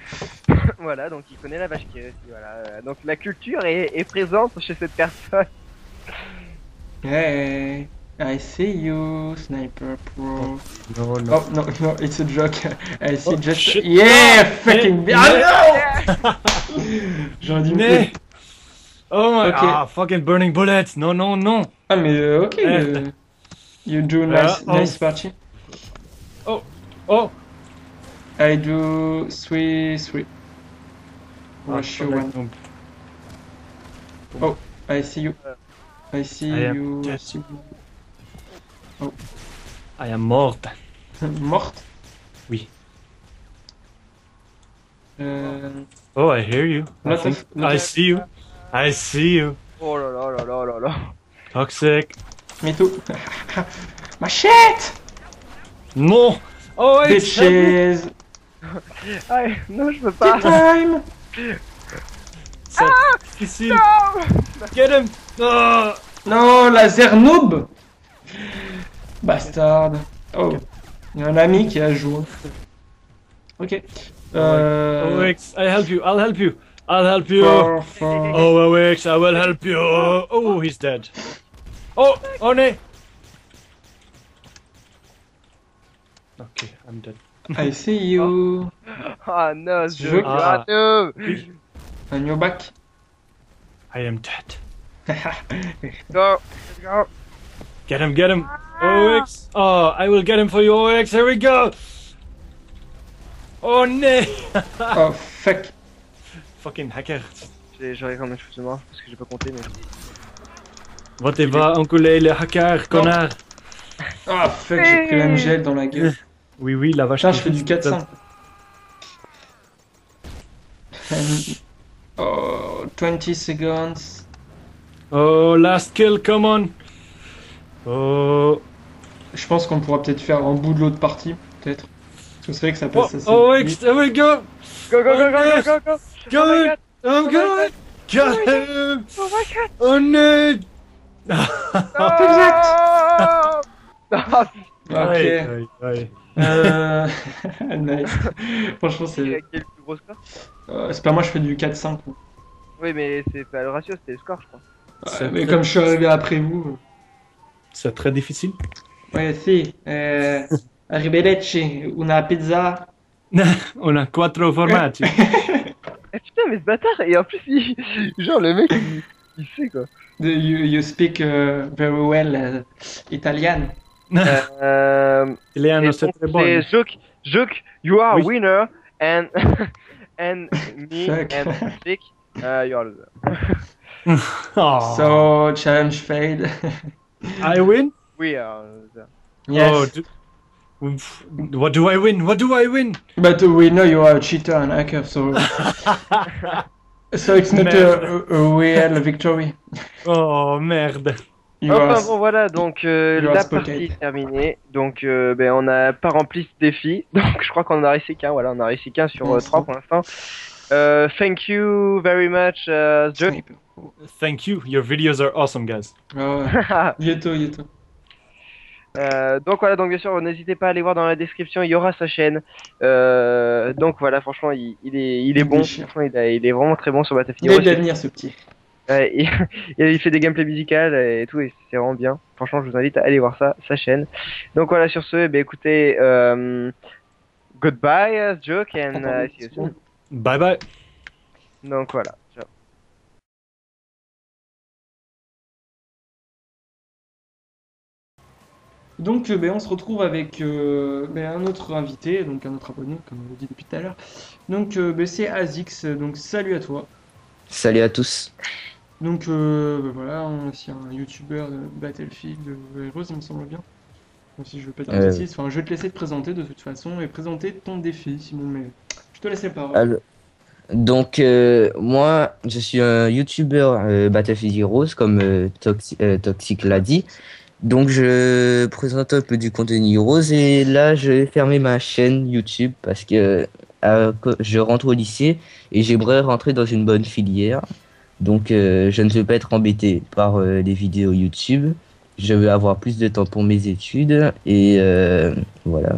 Voilà, donc il connaît la vache qui rit. Voilà. Donc la culture est, est présente chez cette personne. Hey, I see you, sniper pro. No, no, oh, no, no, it's a joke. I see oh, just. Shit. Yeah, oh, fucking. Mais... Ah non. J'en dis mais. Oh my. Okay. Ah, fucking burning bullets. Non, non, non. Ah mais euh, ok. Euh... You do nice, uh, oh. nice party. Oh, oh. I do three, three. Rush you one. Oh, I see you. I see I you. I see you. Oh. I am morte. Morte? Oui. Uh... Oh, I hear you. I, think... of, I of... see you. I see you. Oh là là là là là là. Toxic. Me too. Machette! Non! Oh, ouais, bitches! I... Non, je veux pas. Time! Ah! Ici. No! Get him! Oh. Non, laser noob! Bastard! Oh! Il y a un ami qui a joué. Ok. Euh... O X, I help you, I'll help you, I'll help you! For, for... Oh, O X, I will help you! Oh, he's dead. Oh, on est! Ok, I'm dead. I see you! Ah oh, non, ce jeu! Ah noob! On your back! I am dead. Go, let's go. Get him, get him. Ah. O X. Oh, I will get him for you, O X. Here we go. Oh, no. Oh, fuck. Fucking hacker. J'aurais quand même foutu moi parce que j'ai pas compté, mais. Va te va enculer le hacker, connard. Oh, fuck, j'ai pris l'M G L dans la gueule. Oui, oui, la vache. Putain, je fais du quatre cents. Oh, twenty seconds. Oh, last kill, come on! Oh. Je pense qu'on pourra peut-être faire un bout de l'autre partie, peut-être. Parce que c'est vrai que ça passe assez. Oh, O X, here we go! Go, go, go, go, go, go! Go! I'm going! Got him! Oh my god! Oh no! Exact! Ok. Ouais, Euh. Nice. Franchement, c'est. Quel plus gros score? C'est pas moi, je fais du quatre cinq. Oui, mais c'est pas le ratio, c'était le score, je crois. Ouais, mais comme je suis arrivé après vous... C'est très difficile. Ouais, si. Euh, arrivederci, una pizza. Una quattro formaggi. Eh, putain, mais ce bâtard, et en plus, il... genre le mec, il, il sait quoi. You, you speak uh, very well uh, Italian. um, Léana, c'est très bon. C'est Shauke, Shauke, you are oui. winner and and me Shauke. and Azix, uh, you are loser. Oh. So challenge failed. I win. We are loser. Yes. Oh, do What do I win? What do I win? But uh, we know you are a cheater and hacker, so so it's not a, a real victory. Oh merde. You enfin are... bon voilà, donc euh, la spotted. partie est terminée. Donc euh, ben on n'a pas rempli ce défi. Donc je crois qu'on en a réussi qu'un. Voilà, on a réussi qu'un sur euh, trois pour l'instant. Uh, thank you very much, uh, Shauke. Thank you. Your videos are awesome, guys. Oh, you too, you too. Euh, donc voilà, donc bien sûr n'hésitez pas à aller voir dans la description, il y aura sa chaîne. Euh, donc voilà, franchement il, il est il est bon, franchement il, a, il est vraiment très bon sur Battlefield. Il est d'avenir ce petit. Euh, il, il fait des gameplays musicales et tout, et c'est vraiment bien. Franchement, je vous invite à aller voir ça, sa chaîne. Donc voilà, sur ce, eh bien, écoutez, euh, goodbye, uh, Shauke, and uh, see you soon. Bye bye. Donc voilà. Donc, ben, on se retrouve avec euh, ben, un autre invité, donc un autre abonné, comme on l'a dit depuis tout à l'heure. Donc, euh, ben, c'est Azix, donc salut à toi. Salut à tous. Donc, euh, ben, voilà, on a aussi un youtubeur de Battlefield Heroes, il me semble bien. Bon, si je veux pas dire euh... bêtises, enfin, je vais te laisser te présenter de toute façon et présenter ton défi, sinon, mais je te laisse la parole. Alors... Donc, euh, moi, je suis un youtubeur euh, Battlefield Heroes, comme euh, Toxi euh, Toxic l'a dit. Donc je présente un peu du contenu Heroes et là je vais fermer ma chaîne YouTube parce que euh, je rentre au lycée et j'aimerais rentrer dans une bonne filière. Donc euh, je ne veux pas être embêté par euh, les vidéos YouTube. Je veux avoir plus de temps pour mes études et euh, voilà.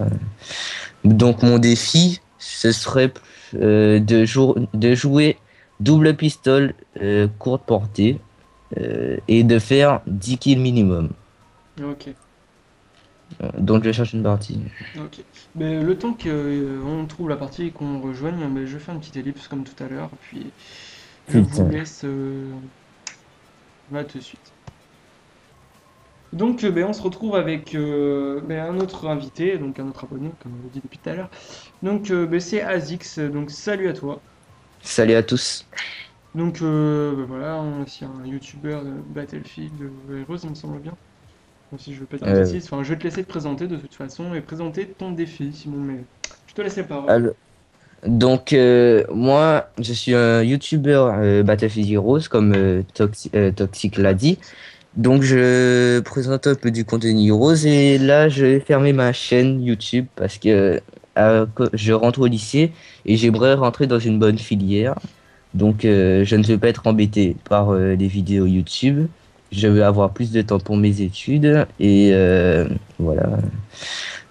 Donc mon défi, ce serait euh, de, jou de jouer double pistole euh, courte portée euh, et de faire dix kills minimum. Ok. Donc je cherche une partie. Ok. Mais le temps qu'on euh, trouve la partie et qu'on rejoigne, mais je fais un petit ellipse comme tout à l'heure, puis je Putain. vous laisse euh, là tout de suite. Donc euh, bah, on se retrouve avec euh, bah, un autre invité, donc un autre abonné, comme on l'a dit depuis tout à l'heure. Donc euh, bah, c'est Azix, donc salut à toi. Salut à tous. Donc euh, bah, voilà, on a aussi un youtubeur de Battlefield Heroes, il me semble bien. Si je veux pas dire euh... bêtises, enfin, je vais te laisser te présenter de toute façon et présenter ton défi, Simon, mais je te laisse la parole. Alors... Donc, euh, moi, je suis un youtubeur euh, Battlefield Heroes, comme euh, Toxi euh, Toxic l'a dit. Donc, je présente un peu du contenu Heroes et là, je vais fermer ma chaîne YouTube parce que euh, je rentre au lycée et j'aimerais rentrer dans une bonne filière. Donc, euh, je ne veux pas être embêté par euh, les vidéos YouTube. Je veux avoir plus de temps pour mes études et euh, voilà.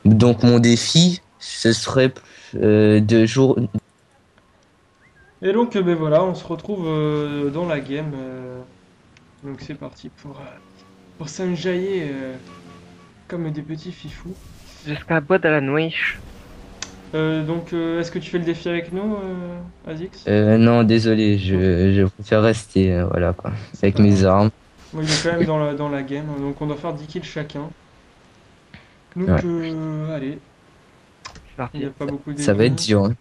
Donc mon défi, ce serait euh, de jour. Et donc ben voilà, on se retrouve euh, dans la game. Euh, donc c'est parti pour euh, pour s'enjailler euh, comme des petits fifous. Jusqu'à bout de la nuit. Euh, donc euh, est-ce que tu fais le défi avec nous, euh, Azix? euh, Non, désolé, je je préfère rester euh, voilà quoi, avec mes vrai. armes. Moi, il est quand même dans la, dans la game, donc on doit faire dix kills chacun. Donc, ouais. euh, allez. Il y a pas beaucoup ça va être dur. Hein.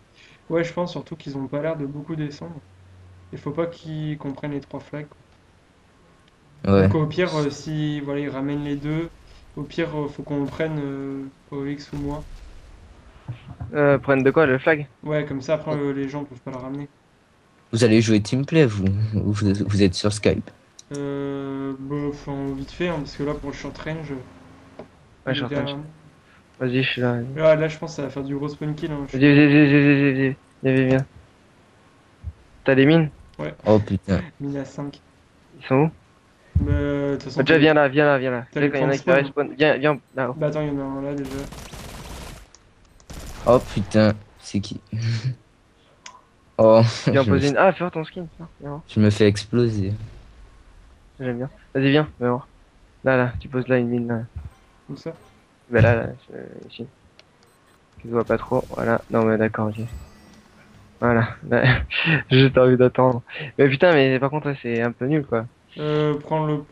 Ouais, je pense surtout qu'ils ont pas l'air de beaucoup descendre. Il faut pas qu'ils comprennent les trois flags. Ouais. Donc, au pire, euh, si voilà, ils ramènent les deux, au pire, euh, faut qu'on prenne euh, O X ou moi. Euh, prennent de quoi le flag? Ouais, comme ça, après, euh, les gens peuvent pas le ramener. Vous allez jouer teamplay, vous? Ou vous, vous êtes sur Skype? Euh, bon, enfin, vite fait, hein, parce que là pour le short range. Ouais, short range. Vas-y, je suis là. Ah, là, je pense que ça va faire du gros spawn kill. Hein, vas-y, vas-y, vas-y, vas-y, vas-y, viens. T'as des mines? Ouais. Oh putain. Mines à cinq. Ils sont où? Bah, de toute façon. Bah, déjà, viens là, viens là, viens là. T'as vu quand y'en a qui respawn. Viens, viens là-haut. Bah, attends, y'en a un là déjà. Oh putain, c'est qui? Oh. Viens poser une. Ah, fais voir ton skin. Je me fais exploser. J'aime bien. Vas-y, viens, va voir. Là, là, tu poses là une mine. Là. Où ça? Bah là, là, je... ici. Tu te vois pas trop, voilà. Non, mais d'accord, ok. Voilà, là... j'ai envie d'attendre. Mais putain, mais par contre, c'est un peu nul, quoi. Euh, prends le...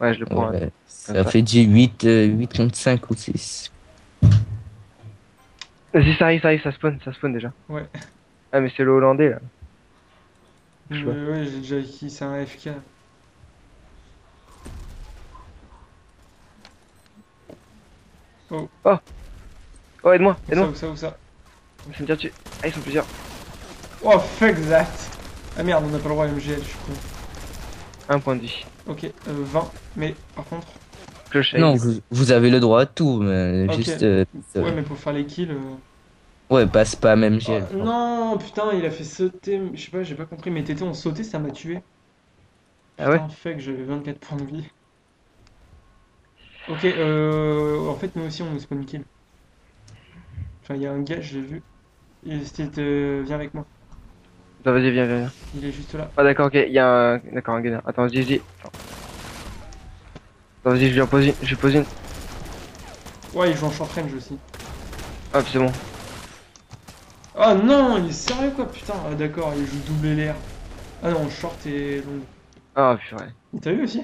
Ouais, je le prends. Ouais, ça fait du huit, huit contre cinq ou six. Vas-y, ça arrive, ça arrive, ça spawn, ça spawn déjà. Ouais. Ah, mais c'est le Hollandais là. Je euh, ouais, j'ai déjà acquis, c'est un A F K. Oh. Oh, oh aide-moi, aide-moi. Où ça, où ça, où ça. Ça me tire dessus. Ah, ils sont plusieurs. Oh, fuck that. Ah merde, on n'a pas le droit à M G L, je suis con. Un point de vie. Ok, euh, vingt, mais par contre... Clochette. Non, vous, vous avez le droit à tout, mais okay. Juste... Euh, ouais, mais pour faire les kills... Euh... Ouais, passe pas même G L. Oh, non, putain, il a fait sauter... Je sais pas, j'ai pas compris, mais t'étais en sauté, ça m'a tué. Putain, ah ouais fuck, j'avais vingt-quatre points de vie. Ok, euh... en fait, nous aussi, on nous spawn kill. Enfin, il y a un gars, j'ai vu. Il c'était... Euh... Viens avec moi. Attends, vas-y, viens, viens, viens. Il est juste là. Ah d'accord, ok, il y a un... D'accord, un gars. Attends, vas-y, vas-y. Attends, vas-y, je lui en pose une, je lui pose une. Ouais, il joue en short-range aussi. Hop, c'est bon. Ah oh, non, il est sérieux quoi, putain. Ah d'accord, il joue double L R. Ah non, short et long. Ah putain. Il t'a vu aussi.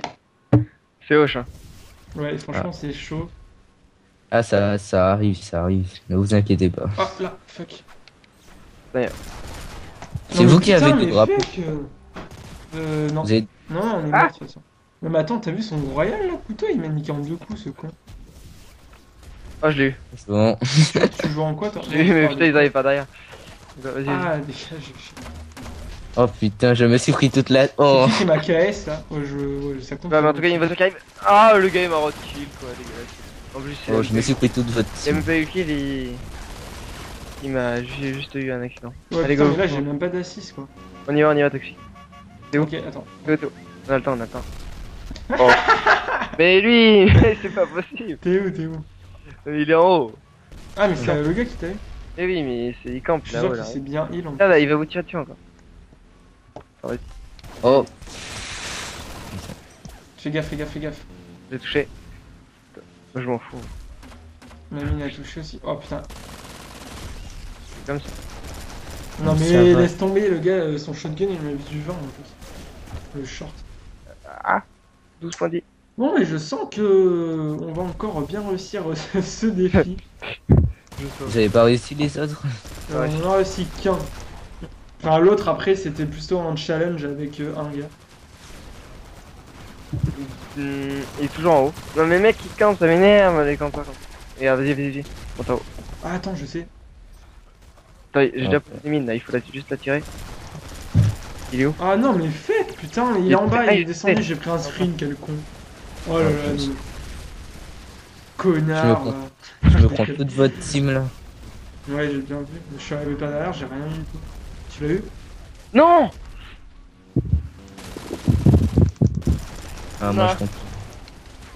C'est hoche, hein. Ouais, franchement, ah. C'est chaud. Ah, ça, ça arrive, ça arrive. Ne vous inquiétez pas. Ah, là, fuck. D'ailleurs. C'est vous qui avez tout drapeau. Euh, non. Êtes... non, on est mort ah de toute façon. Non, mais attends, t'as vu son royal là, couteau, il m'a niqué en deux coups ce con. Ah, je l'ai eu. C'est bon. Tu joues en quoi toi? J'ai eu, mais putain, ils arrivent pas derrière. Vas-y. Ah, dégage. Oh putain, je me suis pris toute la. Oh. C'est ma K S là. Ouais, je. Ouais, ça compte. Bah, mais en tout cas, il va se calmer. Ah, le gars, il m'a roté kill quoi, dégueulasse. En plus, oh, je me suis pris toute votre. Il m'a pas eu kill, il. Il m'a juste eu un accident. Ouais, allez, putain, go. Mais là j'ai même pas d'assist quoi. On y va, on y va, Toxic. C'est où? Ok, attends. Go, go. On a le temps, on a le temps. Oh. Mais lui, c'est pas possible. T'es où, t'es où? Il est en haut. Ah, mais c'est euh, le gars qui t'a eu. Eh oui, mais il campe là-haut. Là, c'est bien heal. Ah, là, il va vous tirer dessus encore. Arrête. Oh. Fais gaffe, fais gaffe, fais gaffe. J'ai touché. Moi, je m'en fous. Ma mine a touché aussi. Oh putain. Comme ça. Non mais ça laisse tomber le gars, son shotgun il m'a mis du vin en plus. Le short. Ah douze points de vie. Bon mais je sens que on va encore bien réussir ce défi. Vous avez pas réussi les autres? euh, On a réussi qu'un. Enfin l'autre après c'était plutôt un challenge avec euh, un gars. Il est toujours en haut. Non mais mec il campe, ça m'énerve les campeurs. Et vas-y vas-y vas-y, monte en haut. Ah attends je sais. Attends, j'ai déjà pris les mines là, il faut la, juste la tirer. Il est où? Ah non mais faites putain, il, il est en bas, il est descendu, j'ai pris un screen, quel con. Oh là là, je me... connard. Je me prends, je me prends toute votre team là. Ouais j'ai bien vu, je suis arrivé pas derrière, j'ai rien vu du tout. Tu l'as eu? Non. Ah moi je comprends.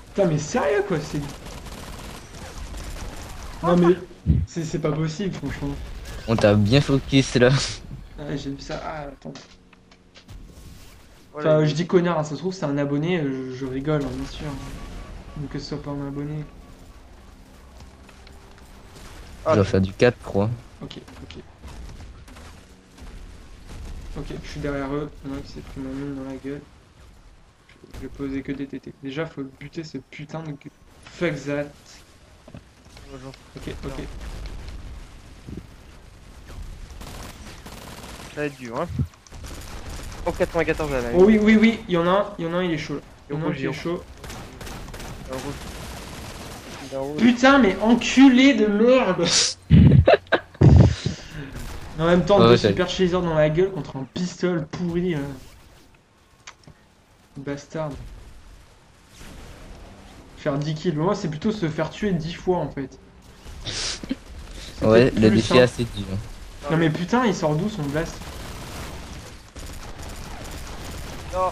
Putain mais sérieux quoi, c'est... Non mais, c'est pas possible franchement. On t'a bien focus là. Ouais, j'ai vu ça. Ah, attends. Voilà. Enfin, je dis connard, hein, ça se trouve, c'est un abonné. Je, je rigole, hein, bien sûr. Donc, que ce soit pas un abonné. Ah, je dois faire du quatre, trois. Ok, ok. Ok, je suis derrière eux. Il y en a qui s'est pris ma mine dans la gueule. Je vais poser que des T T. Déjà, faut buter ce putain de. Fuck that. Bonjour. Ok, ok. Ça va être dur hein. Oh quatre-vingt-quatorze là. Oh oui oui oui, il y en a un, il y en a un il est chaud là. Il y en a un qui est chaud. Putain mais enculé de merde. En même temps deux super chasers dans la gueule contre un pistol pourri. Hein. Bastard. Faire dix kills, moi c'est plutôt se faire tuer dix fois en fait. Ouais le défi est assez dur. Non mais putain il sort d'où son blast? Non.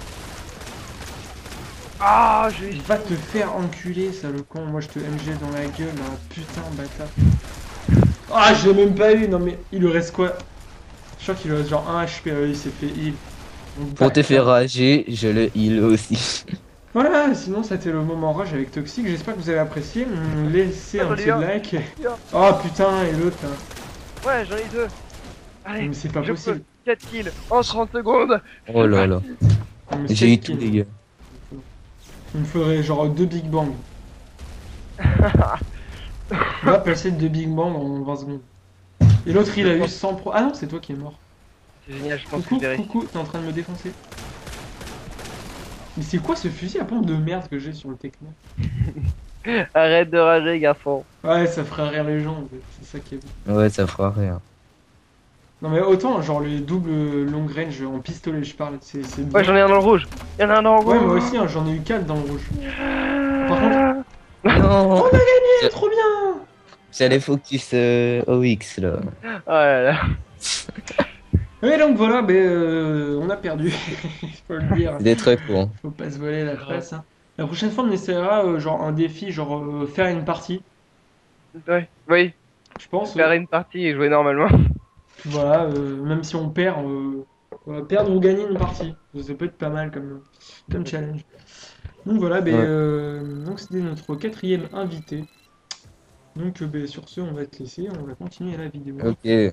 Ah je vais te faire enculer ça le con, moi je te M G dans la gueule là, putain bâtard. Ah j'ai même pas eu, non mais il lui reste quoi? Je crois qu'il lui reste genre un H P, euh, il s'est fait heal. Donc, pour te faire rager, je le heal aussi. Voilà, sinon c'était le moment rage avec Toxic, j'espère que vous avez apprécié, laissez un petit like. Oh putain et l'autre là. Ouais j'en ai deux. Allez, mais c'est pas possible. quatre kills en trente secondes. Oh là là. J'ai eu tout les gars. Il me faudrait genre deux Big Bang. On va passer deux Big Bang en vingt secondes. Et l'autre il a eu cent pro. Ah non, c'est toi qui es mort. C'est génial, je pense que c'est Coucou, coucou, t'es en train de me défoncer. Mais c'est quoi ce fusil à pompe de merde que j'ai sur le techno? Arrête de rager, garçon. Ouais, ça fera rire les gens, en fait. C'est ça qui est bon. Ouais, ça fera rire. Non mais autant, genre les doubles long range en pistolet, je parle, c'est... Ouais, j'en ai un dans le rouge. Y'en a un dans le rouge. Ouais, moi aussi, hein, j'en ai eu quatre dans le rouge. Par contre... Non. On a gagné, trop bien. J'allais focus euh, O X, là. Oh là là. Et donc voilà, mais euh, on a perdu, il faut le dire. Des très court. Faut pas se voler la face. Hein. La prochaine fois, on essaiera euh, genre un défi, genre euh, faire une partie. Ouais, oui. Je pense. Faire ouais. une partie et jouer normalement. Voilà, euh, même si on perd, euh, on va perdre ou gagner une partie. Ça peut être pas mal comme, comme challenge. Donc voilà, mais, ouais. euh, donc c'était notre quatrième invité. Donc euh, mais, sur ce, on va te laisser, on va continuer la vidéo. Ok.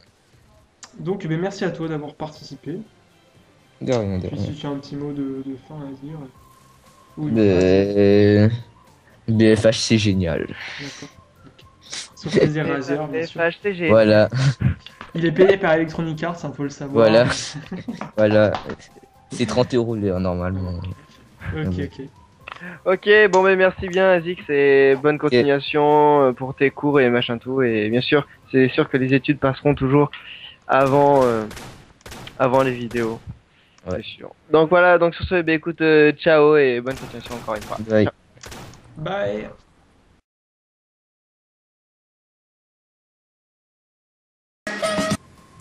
Donc, ben, merci à toi d'avoir participé. De rien, de rien. Si tu as un petit mot de, de fin à dire. Oui. B F H, B... c'est génial. D'accord. Okay. Sauf les erasers, bien sûr. B F H, c'est génial. Voilà. Il est payé par Electronic Arts, il faut le savoir. Voilà. Voilà. C'est trente euros l'heure normalement. Ok, ok. Ok, bon, ben merci bien, Azix, et bonne continuation okay. pour tes cours et machin tout. Et bien sûr, c'est sûr que les études passeront toujours. Avant, euh, avant les vidéos, ouais. C'est sûr. Donc voilà, donc sur ce, bah, écoute, euh, ciao et bonne continuation encore une fois. Bye. Ciao. Bye.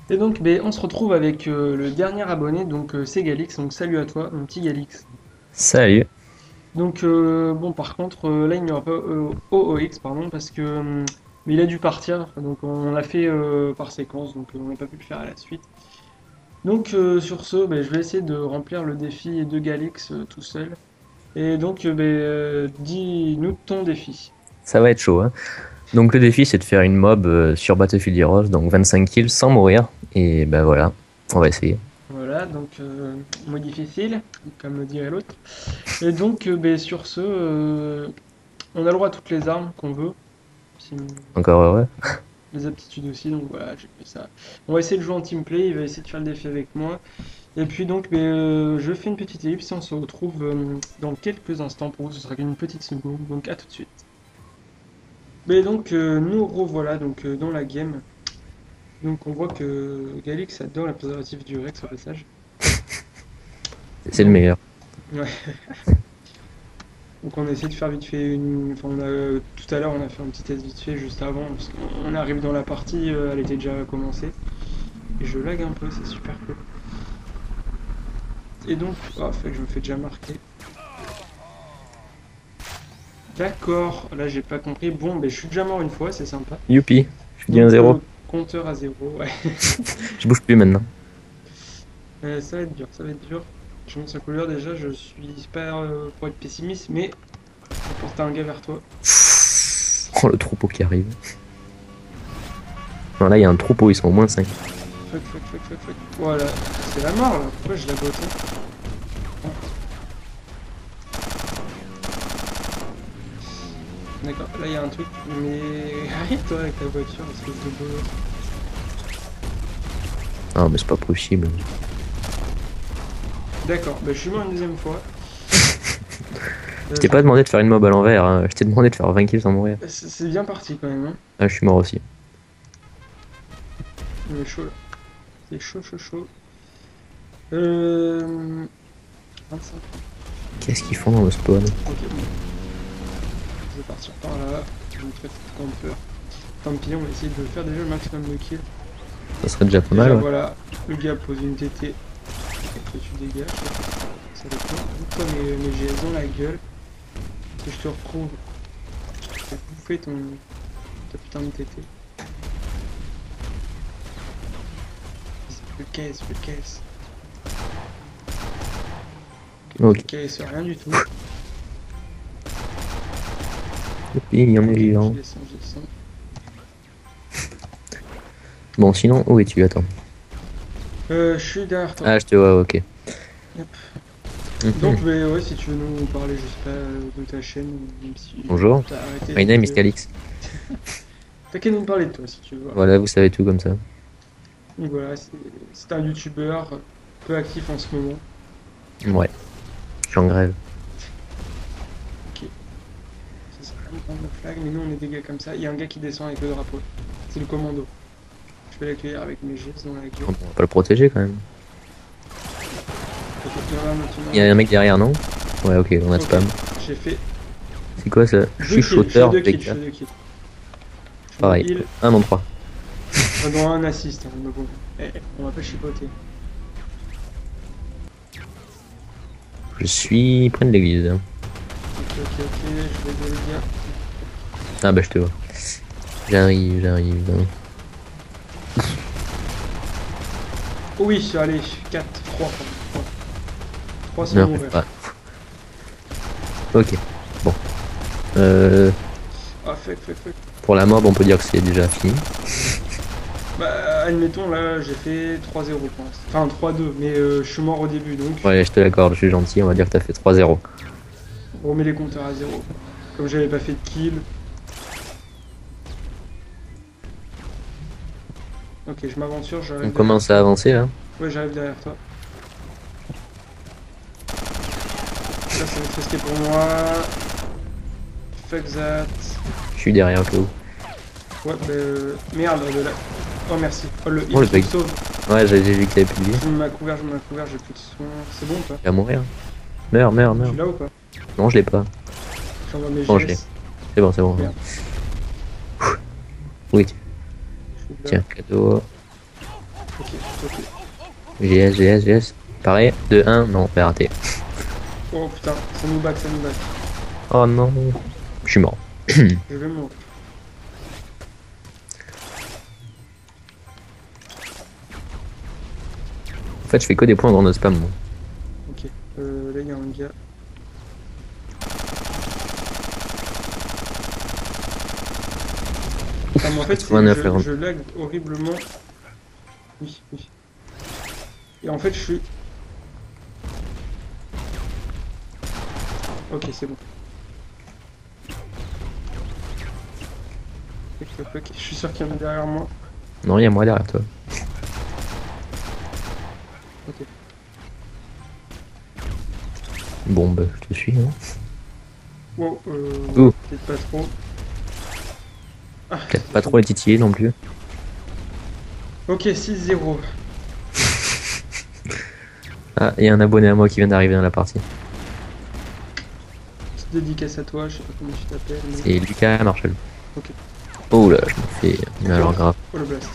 Et donc, bah, on se retrouve avec euh, le dernier abonné, donc euh, c'est Galix. Donc salut à toi, mon petit Galix. Salut. Donc euh, bon, par contre, euh, là il n'y aura pas euh, O O X, pardon, parce que. Euh, Mais il a dû partir, donc on l'a fait euh, par séquence, donc on n'a pas pu le faire à la suite. Donc euh, sur ce, bah, je vais essayer de remplir le défi de Galix euh, tout seul. Et donc, euh, bah, euh, dis-nous ton défi. Ça va être chaud, hein. Donc le défi, c'est de faire une mob euh, sur Battlefield Heroes, donc vingt-cinq kills sans mourir. Et ben bah, voilà, on va essayer. Voilà, donc euh, moi difficile, comme le dirait l'autre. Et donc, euh, bah, sur ce, euh, on a le droit à toutes les armes qu'on veut. Encore heureux. Les aptitudes aussi, donc voilà, j'ai fait ça. On va essayer de jouer en teamplay, il va essayer de faire le défi avec moi. Et puis donc, mais, euh, je fais une petite ellipse et on se retrouve euh, dans quelques instants. Pour vous, ce sera qu'une petite seconde, donc à tout de suite. Mais donc, euh, nous revoilà donc, euh, dans la game. Donc on voit que Galix adore la préservative du Rex au passage. C'est le meilleur. Ouais. Donc on a essayé de faire vite fait une... Enfin, on a... Tout à l'heure on a fait un petit test vite fait juste avant, parce qu'on arrive dans la partie, elle était déjà commencée. Et je lag un peu, c'est super cool. Et donc... Ah, oh, fait que je me fais déjà marquer. D'accord, là j'ai pas compris. Bon, mais je suis déjà mort une fois, c'est sympa. Youpi, je suis bien à zéro. Compteur à zéro, ouais. Je bouge plus maintenant. Euh, ça va être dur, ça va être dur. Je monte sa couleur déjà, je suis pas euh, pour être pessimiste, mais je porte un gars vers toi. Oh, le troupeau qui arrive. Non, là il y a un troupeau, ils sont au moins cinq. Fuck, fuck, fuck, fuck, fuck. Voilà, c'est la mort là, pourquoi je la botte hein. D'accord, là il y a un truc, mais arrête toi avec ta voiture, espèce de beau. Ah, mais c'est pas possible. D'accord, bah je suis mort une deuxième fois. Je t'ai pas demandé de faire une mob à l'envers, hein. Je t'ai demandé de faire vingt kills sans mourir. C'est bien parti quand même. Hein. Ah, je suis mort aussi. Il est chaud là. C'est chaud, chaud, chaud. Euh. vingt-cinq. Qu'est-ce qu'ils font dans le spawn? Ok. Je vais partir par là. Je vais me faire tant peur. Tant pis, on va essayer de faire déjà le maximum de kills. Ça serait déjà pas mal. Déjà, ouais. Voilà, le gars pose une T T. Que tu dégages, ça dépend. Toi, mais, mais j'ai dans la gueule. Que je te retrouve. Je t'ai bouffé ton. Ta putain de tété. Le caisse, le caisse. Ok. Le caisse, rien du tout. Il y en a vivant. Bon, sinon, où es-tu? Attends. Euh, je suis derrière toi. Ah, je te vois, ok. Yep. Donc, mais ouais, si tu veux nous parler, je sais pas, de ta chaîne, même si... Bonjour, my name is Galix. T'inquiète de nous parler de toi, si tu veux. Voilà, vous savez tout comme ça. Donc voilà, c'est un youtubeur peu actif en ce moment. Ouais, je suis en grève. Ok. Ça serait vraiment prendre la flag, mais nous on est des gars comme ça. Il y a un gars qui descend avec le drapeau. C'est le commando. Je vais l'accueillir avec mes gestes dans la gueule. On va pas le protéger quand même. Il y a un mec derrière, non? Ouais, ok, on a okay. Spam. J'ai fait... C'est quoi ça? Je suis shooter, les gars. Pareil, un endroit. Ah, dans un assist, hein, mais bon. Eh, on va pas chipoter. Je suis près de l'église. Ok, ok, ok, je vais donner bien. Ah bah je te vois. J'arrive, j'arrive. Hein. Oui, allez, quatre, trois. trois sont ouverts. Ah. Ok, bon. Euh... Ah, fuck, fuck, fuck. Pour la mob, on peut dire que c'est déjà fini. Bah, admettons, là, j'ai fait trois zéro, je pense. Enfin, trois deux, mais euh, je suis mort au début, donc... Ouais, je te l'accorde, je suis gentil, on va dire que t'as fait trois zéro. On remet les compteurs à zéro. Comme j'avais pas fait de kill... Ok, je m'aventure, j'arrive... On derrière. Commence à avancer, là. Ouais, j'arrive derrière toi. Là, c'est risqué pour moi... Fuck that... Je suis derrière, Clou. Ouais, bah... Euh... Merde, de là... Oh merci, oh, le oh, il me sauve. Ouais, j'ai vu que t'avais plus de vie. Je m'a couvert, je m'a couvert, j'ai plus de soins. C'est bon ou pas? Il va mourir. Meurs, meurs, meurs. Tu l'as ou pas? Non, je l'ai pas. Non, je l'ai. C'est bon, c'est bon. Merde. Oui. Tiens, cadeau. Ok, ok. G S, G S, G S. Pareil, deux un, non, t'as raté. Oh putain, ça nous back, ça nous back. Oh non. Je suis mort. Je vais mourir. En fait, je fais que des points en grenade spam. Moi. Ok, euh, là il y a un gars. Ah, mais en fait, je, je lag horriblement. Oui, oui. Et en fait, je suis. Ok, c'est bon. Okay, okay. Je suis sûr qu'il y en a derrière moi. Non, il y a moi derrière toi. Ok. Bon bah je te suis hein. Wow, euh... Ouh. Peut-être pas trop. Ah, peut-être pas trop les titiller non plus. Ok, six zéro. Ah, il y a un abonné à moi qui vient d'arriver dans la partie. Petite dédicace à toi, je sais pas comment tu t'appelles. Mais... C'est Lucas Marshall. Ok. Oh là, je me fais... Okay. Alors grave. Oh le blast.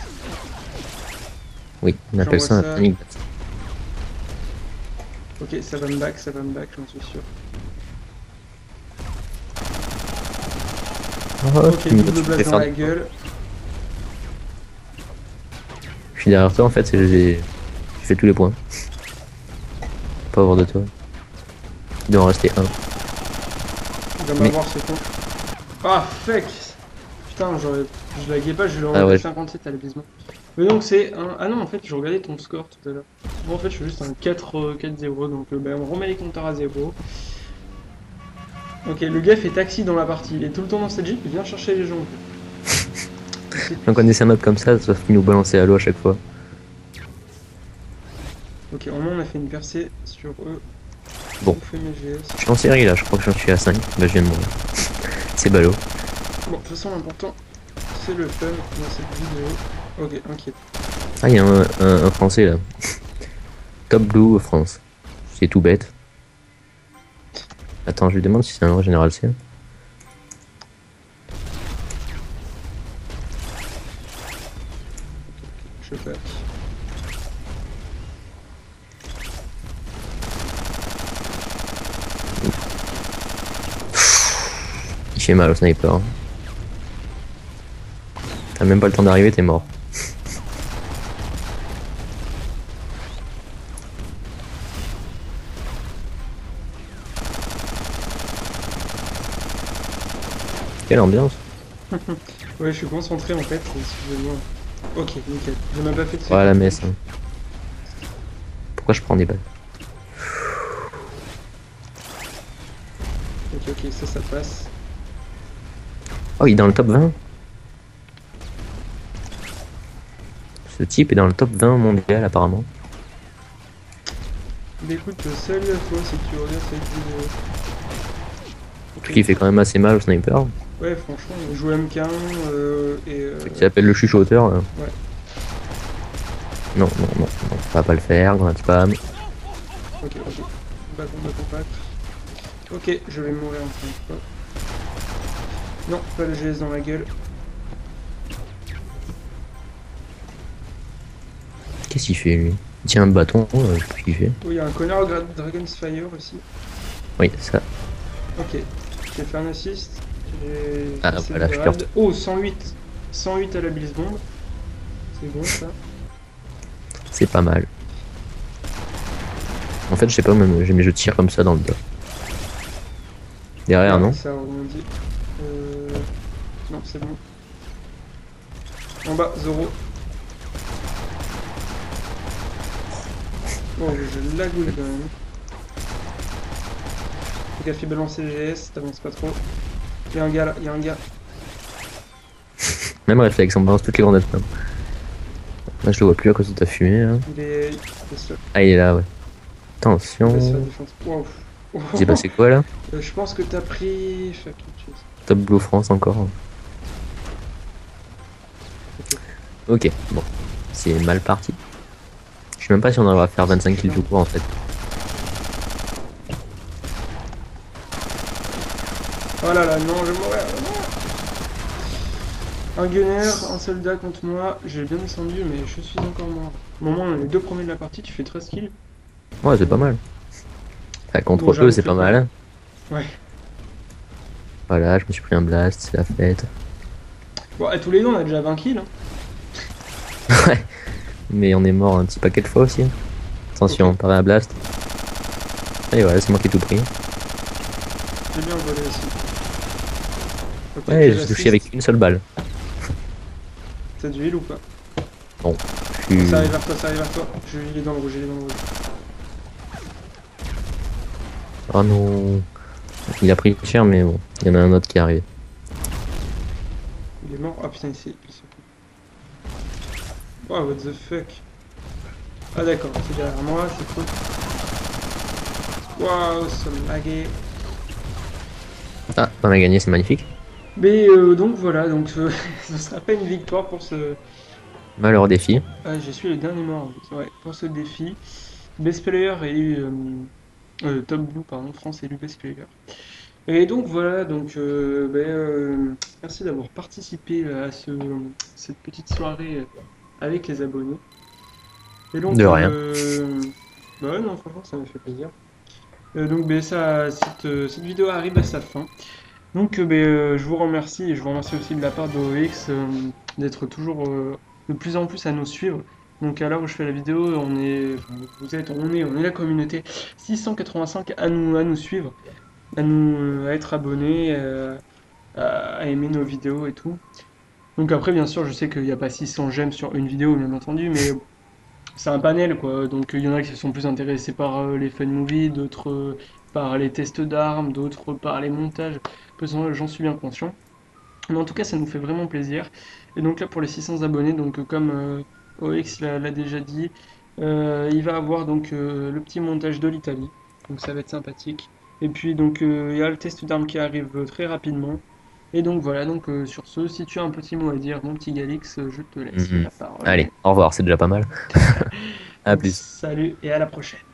Oui, on appelle ça un ça. Panic blast. Ok, ça va me back, ça va me back, j'en suis sûr. Oh, ok, double blast dans la gueule. Je suis derrière toi en fait, j'ai fait tous les points. Pas avoir de toi. Il doit en rester un. Il doit m'avoir ce con. Ah, fuck! Putain, je laguais pas, je l'ai enlevé cinquante-sept à l'épuisement. Mais donc c'est un... Ah non en fait je regardais ton score tout à l'heure. Bon, en fait je suis juste un quatre zéro donc euh, ben, on remet les compteurs à zéro. Ok, le gars fait taxi dans la partie, il est tout le temps dans cette jeep, il vient chercher les gens. On connaissait un mode comme ça sauf qu'il nous balançait à l'eau à chaque fois. Ok, au moins on a fait une percée sur eux. Bon, je suis en série là, je crois que j'en suis à cinq, bah ben, je viens de mourir. C'est ballot. Bon, de toute façon l'important c'est le fun dans cette vidéo. Ok, inquiète. Ah, il y a un, un, un français là. Top Blue France. C'est tout bête. Attends, je lui demande si c'est un vrai général C. Je back. Il fait mal au sniper. Hein. T'as même pas le temps d'arriver, t'es mort. Quelle ambiance. Ouais, je suis concentré en fait, excusez-moi. Ok, nickel. Je n'ai pas fait de ça. Voilà, la messe. Hein. Pourquoi je prends des balles? Ok, ça, ça passe. Oh, il est dans le top vingt. Ce type est dans le top vingt mondial, apparemment. Mais écoute, le seul point, c'est que tu reviens avec du... Le truc qui fait quand même assez mal au sniper. Ouais, franchement, on joue M K un euh, et... Euh... qui s'appelle le chuchoteur. Euh. Ouais. Non, non, non, non, ça va pas le faire, grenade spam. Ok, ok. Back, on back, on back. Ok, je vais mourir en fait. Non, pas le G S dans la gueule. Qu'est-ce qu'il fait lui? Il tient un bâton, euh, je sais pas ce qu'il fait. Oui, il y a un connard au Dragon's Fire aussi. Oui, ça. Ok, j'ai fait un assist. Ah, voilà, je perds. Oh, cent huit à la Bills Bomb. C'est bon ça. C'est pas mal. En fait, je sais pas, même, mais je tire comme ça dans le dos. Derrière, ouais, non ça rebondit. Euh... Non, c'est bon. En bas, Zoro. Oh, je lagoule quand même. Faut qu'elle fait balancer le G S, t'avances pas trop. Y'a un gars là, y'a un gars. Même réflexe, on balance toutes les grenades. Là, là je le vois plus à cause de ta fumée. Là. Il est... Ah, il est là, ouais. Attention. Wow. Wow. Il s'est passé quoi là? euh, Je pense que t'as pris... Fuck, chose. Top Blue France encore. Okay. Ok, bon. C'est mal parti. Je sais même pas si on arrive à faire vingt-cinq kills tout court en fait. Oh là là, non, je mourrai. Un gunner, un soldat contre moi. J'ai bien descendu, mais je suis encore mort. Au moment où on est les deux premiers de la partie, tu fais treize kills. Ouais, c'est pas mal. Enfin, contre bon, eux, c'est pas mal. Ouais. Voilà, je me suis pris un blast, c'est la fête. Bon, à tous les deux, on a déjà vingt kills. Hein. Ouais, mais on est mort un petit paquet de fois aussi. Attention, okay. Par un blast. Et voilà, c'est moi qui ai tout pris. J'ai bien volé aussi. Okay, ouais, j'ai touché avec une seule balle. T'as du heal ou pas? Non. J'suis... Ça arrive vers toi, ça arrive vers toi. Je l'ai dans le rouge, je l'ai dans le rouge. Oh non. Il a pris cher, mais bon, il y en a un autre qui est arrivé. Il est mort. Ah putain, ici. Oh, what the fuck. Ah d'accord, c'est derrière moi, c'est cool. Waouh, ça m'a lagué. Ah, on a gagné, c'est magnifique. Mais euh, donc voilà, donc euh, ce sera pas une victoire pour ce... Malheureux défi. Ah, je suis le dernier mort, ouais, pour ce défi. Best Player et... Euh, euh, Top Blue, pardon, France et le Best Player. Et donc voilà, donc euh, bah, euh, merci d'avoir participé à ce, cette petite soirée avec les abonnés. Et donc, de rien. Euh, bah non, franchement, ça m'a fait plaisir. Euh, donc bah, ça, cette, cette vidéo arrive à sa fin. Donc euh, bah, euh, je vous remercie et je vous remercie aussi de la part de O X euh, d'être toujours euh, de plus en plus à nous suivre. Donc à l'heure où je fais la vidéo, on est, enfin, vous êtes, on est, on est la communauté six cent quatre-vingt-cinq à nous, à nous suivre, à nous, à être abonnés, euh, à, à aimer nos vidéos et tout. Donc après bien sûr, je sais qu'il n'y a pas six cents j'aime sur une vidéo bien entendu, mais c'est un panel quoi. Donc il y en a qui sont plus intéressés par euh, les fun movies, d'autres euh, par les tests d'armes, d'autres par les montages. J'en suis bien conscient, mais en tout cas ça nous fait vraiment plaisir. Et donc là pour les six cents abonnés, donc comme euh, O X l'a déjà dit, euh, il va avoir donc euh, le petit montage de l'Italie, donc ça va être sympathique. Et puis donc euh, il y a le test d'armes qui arrive très rapidement. Et donc voilà, donc euh, sur ce, si tu as un petit mot à dire, mon petit Galix, je te laisse mm-hmm. la parole. Allez, au revoir, c'est déjà pas mal. À donc, plus. Salut et à la prochaine.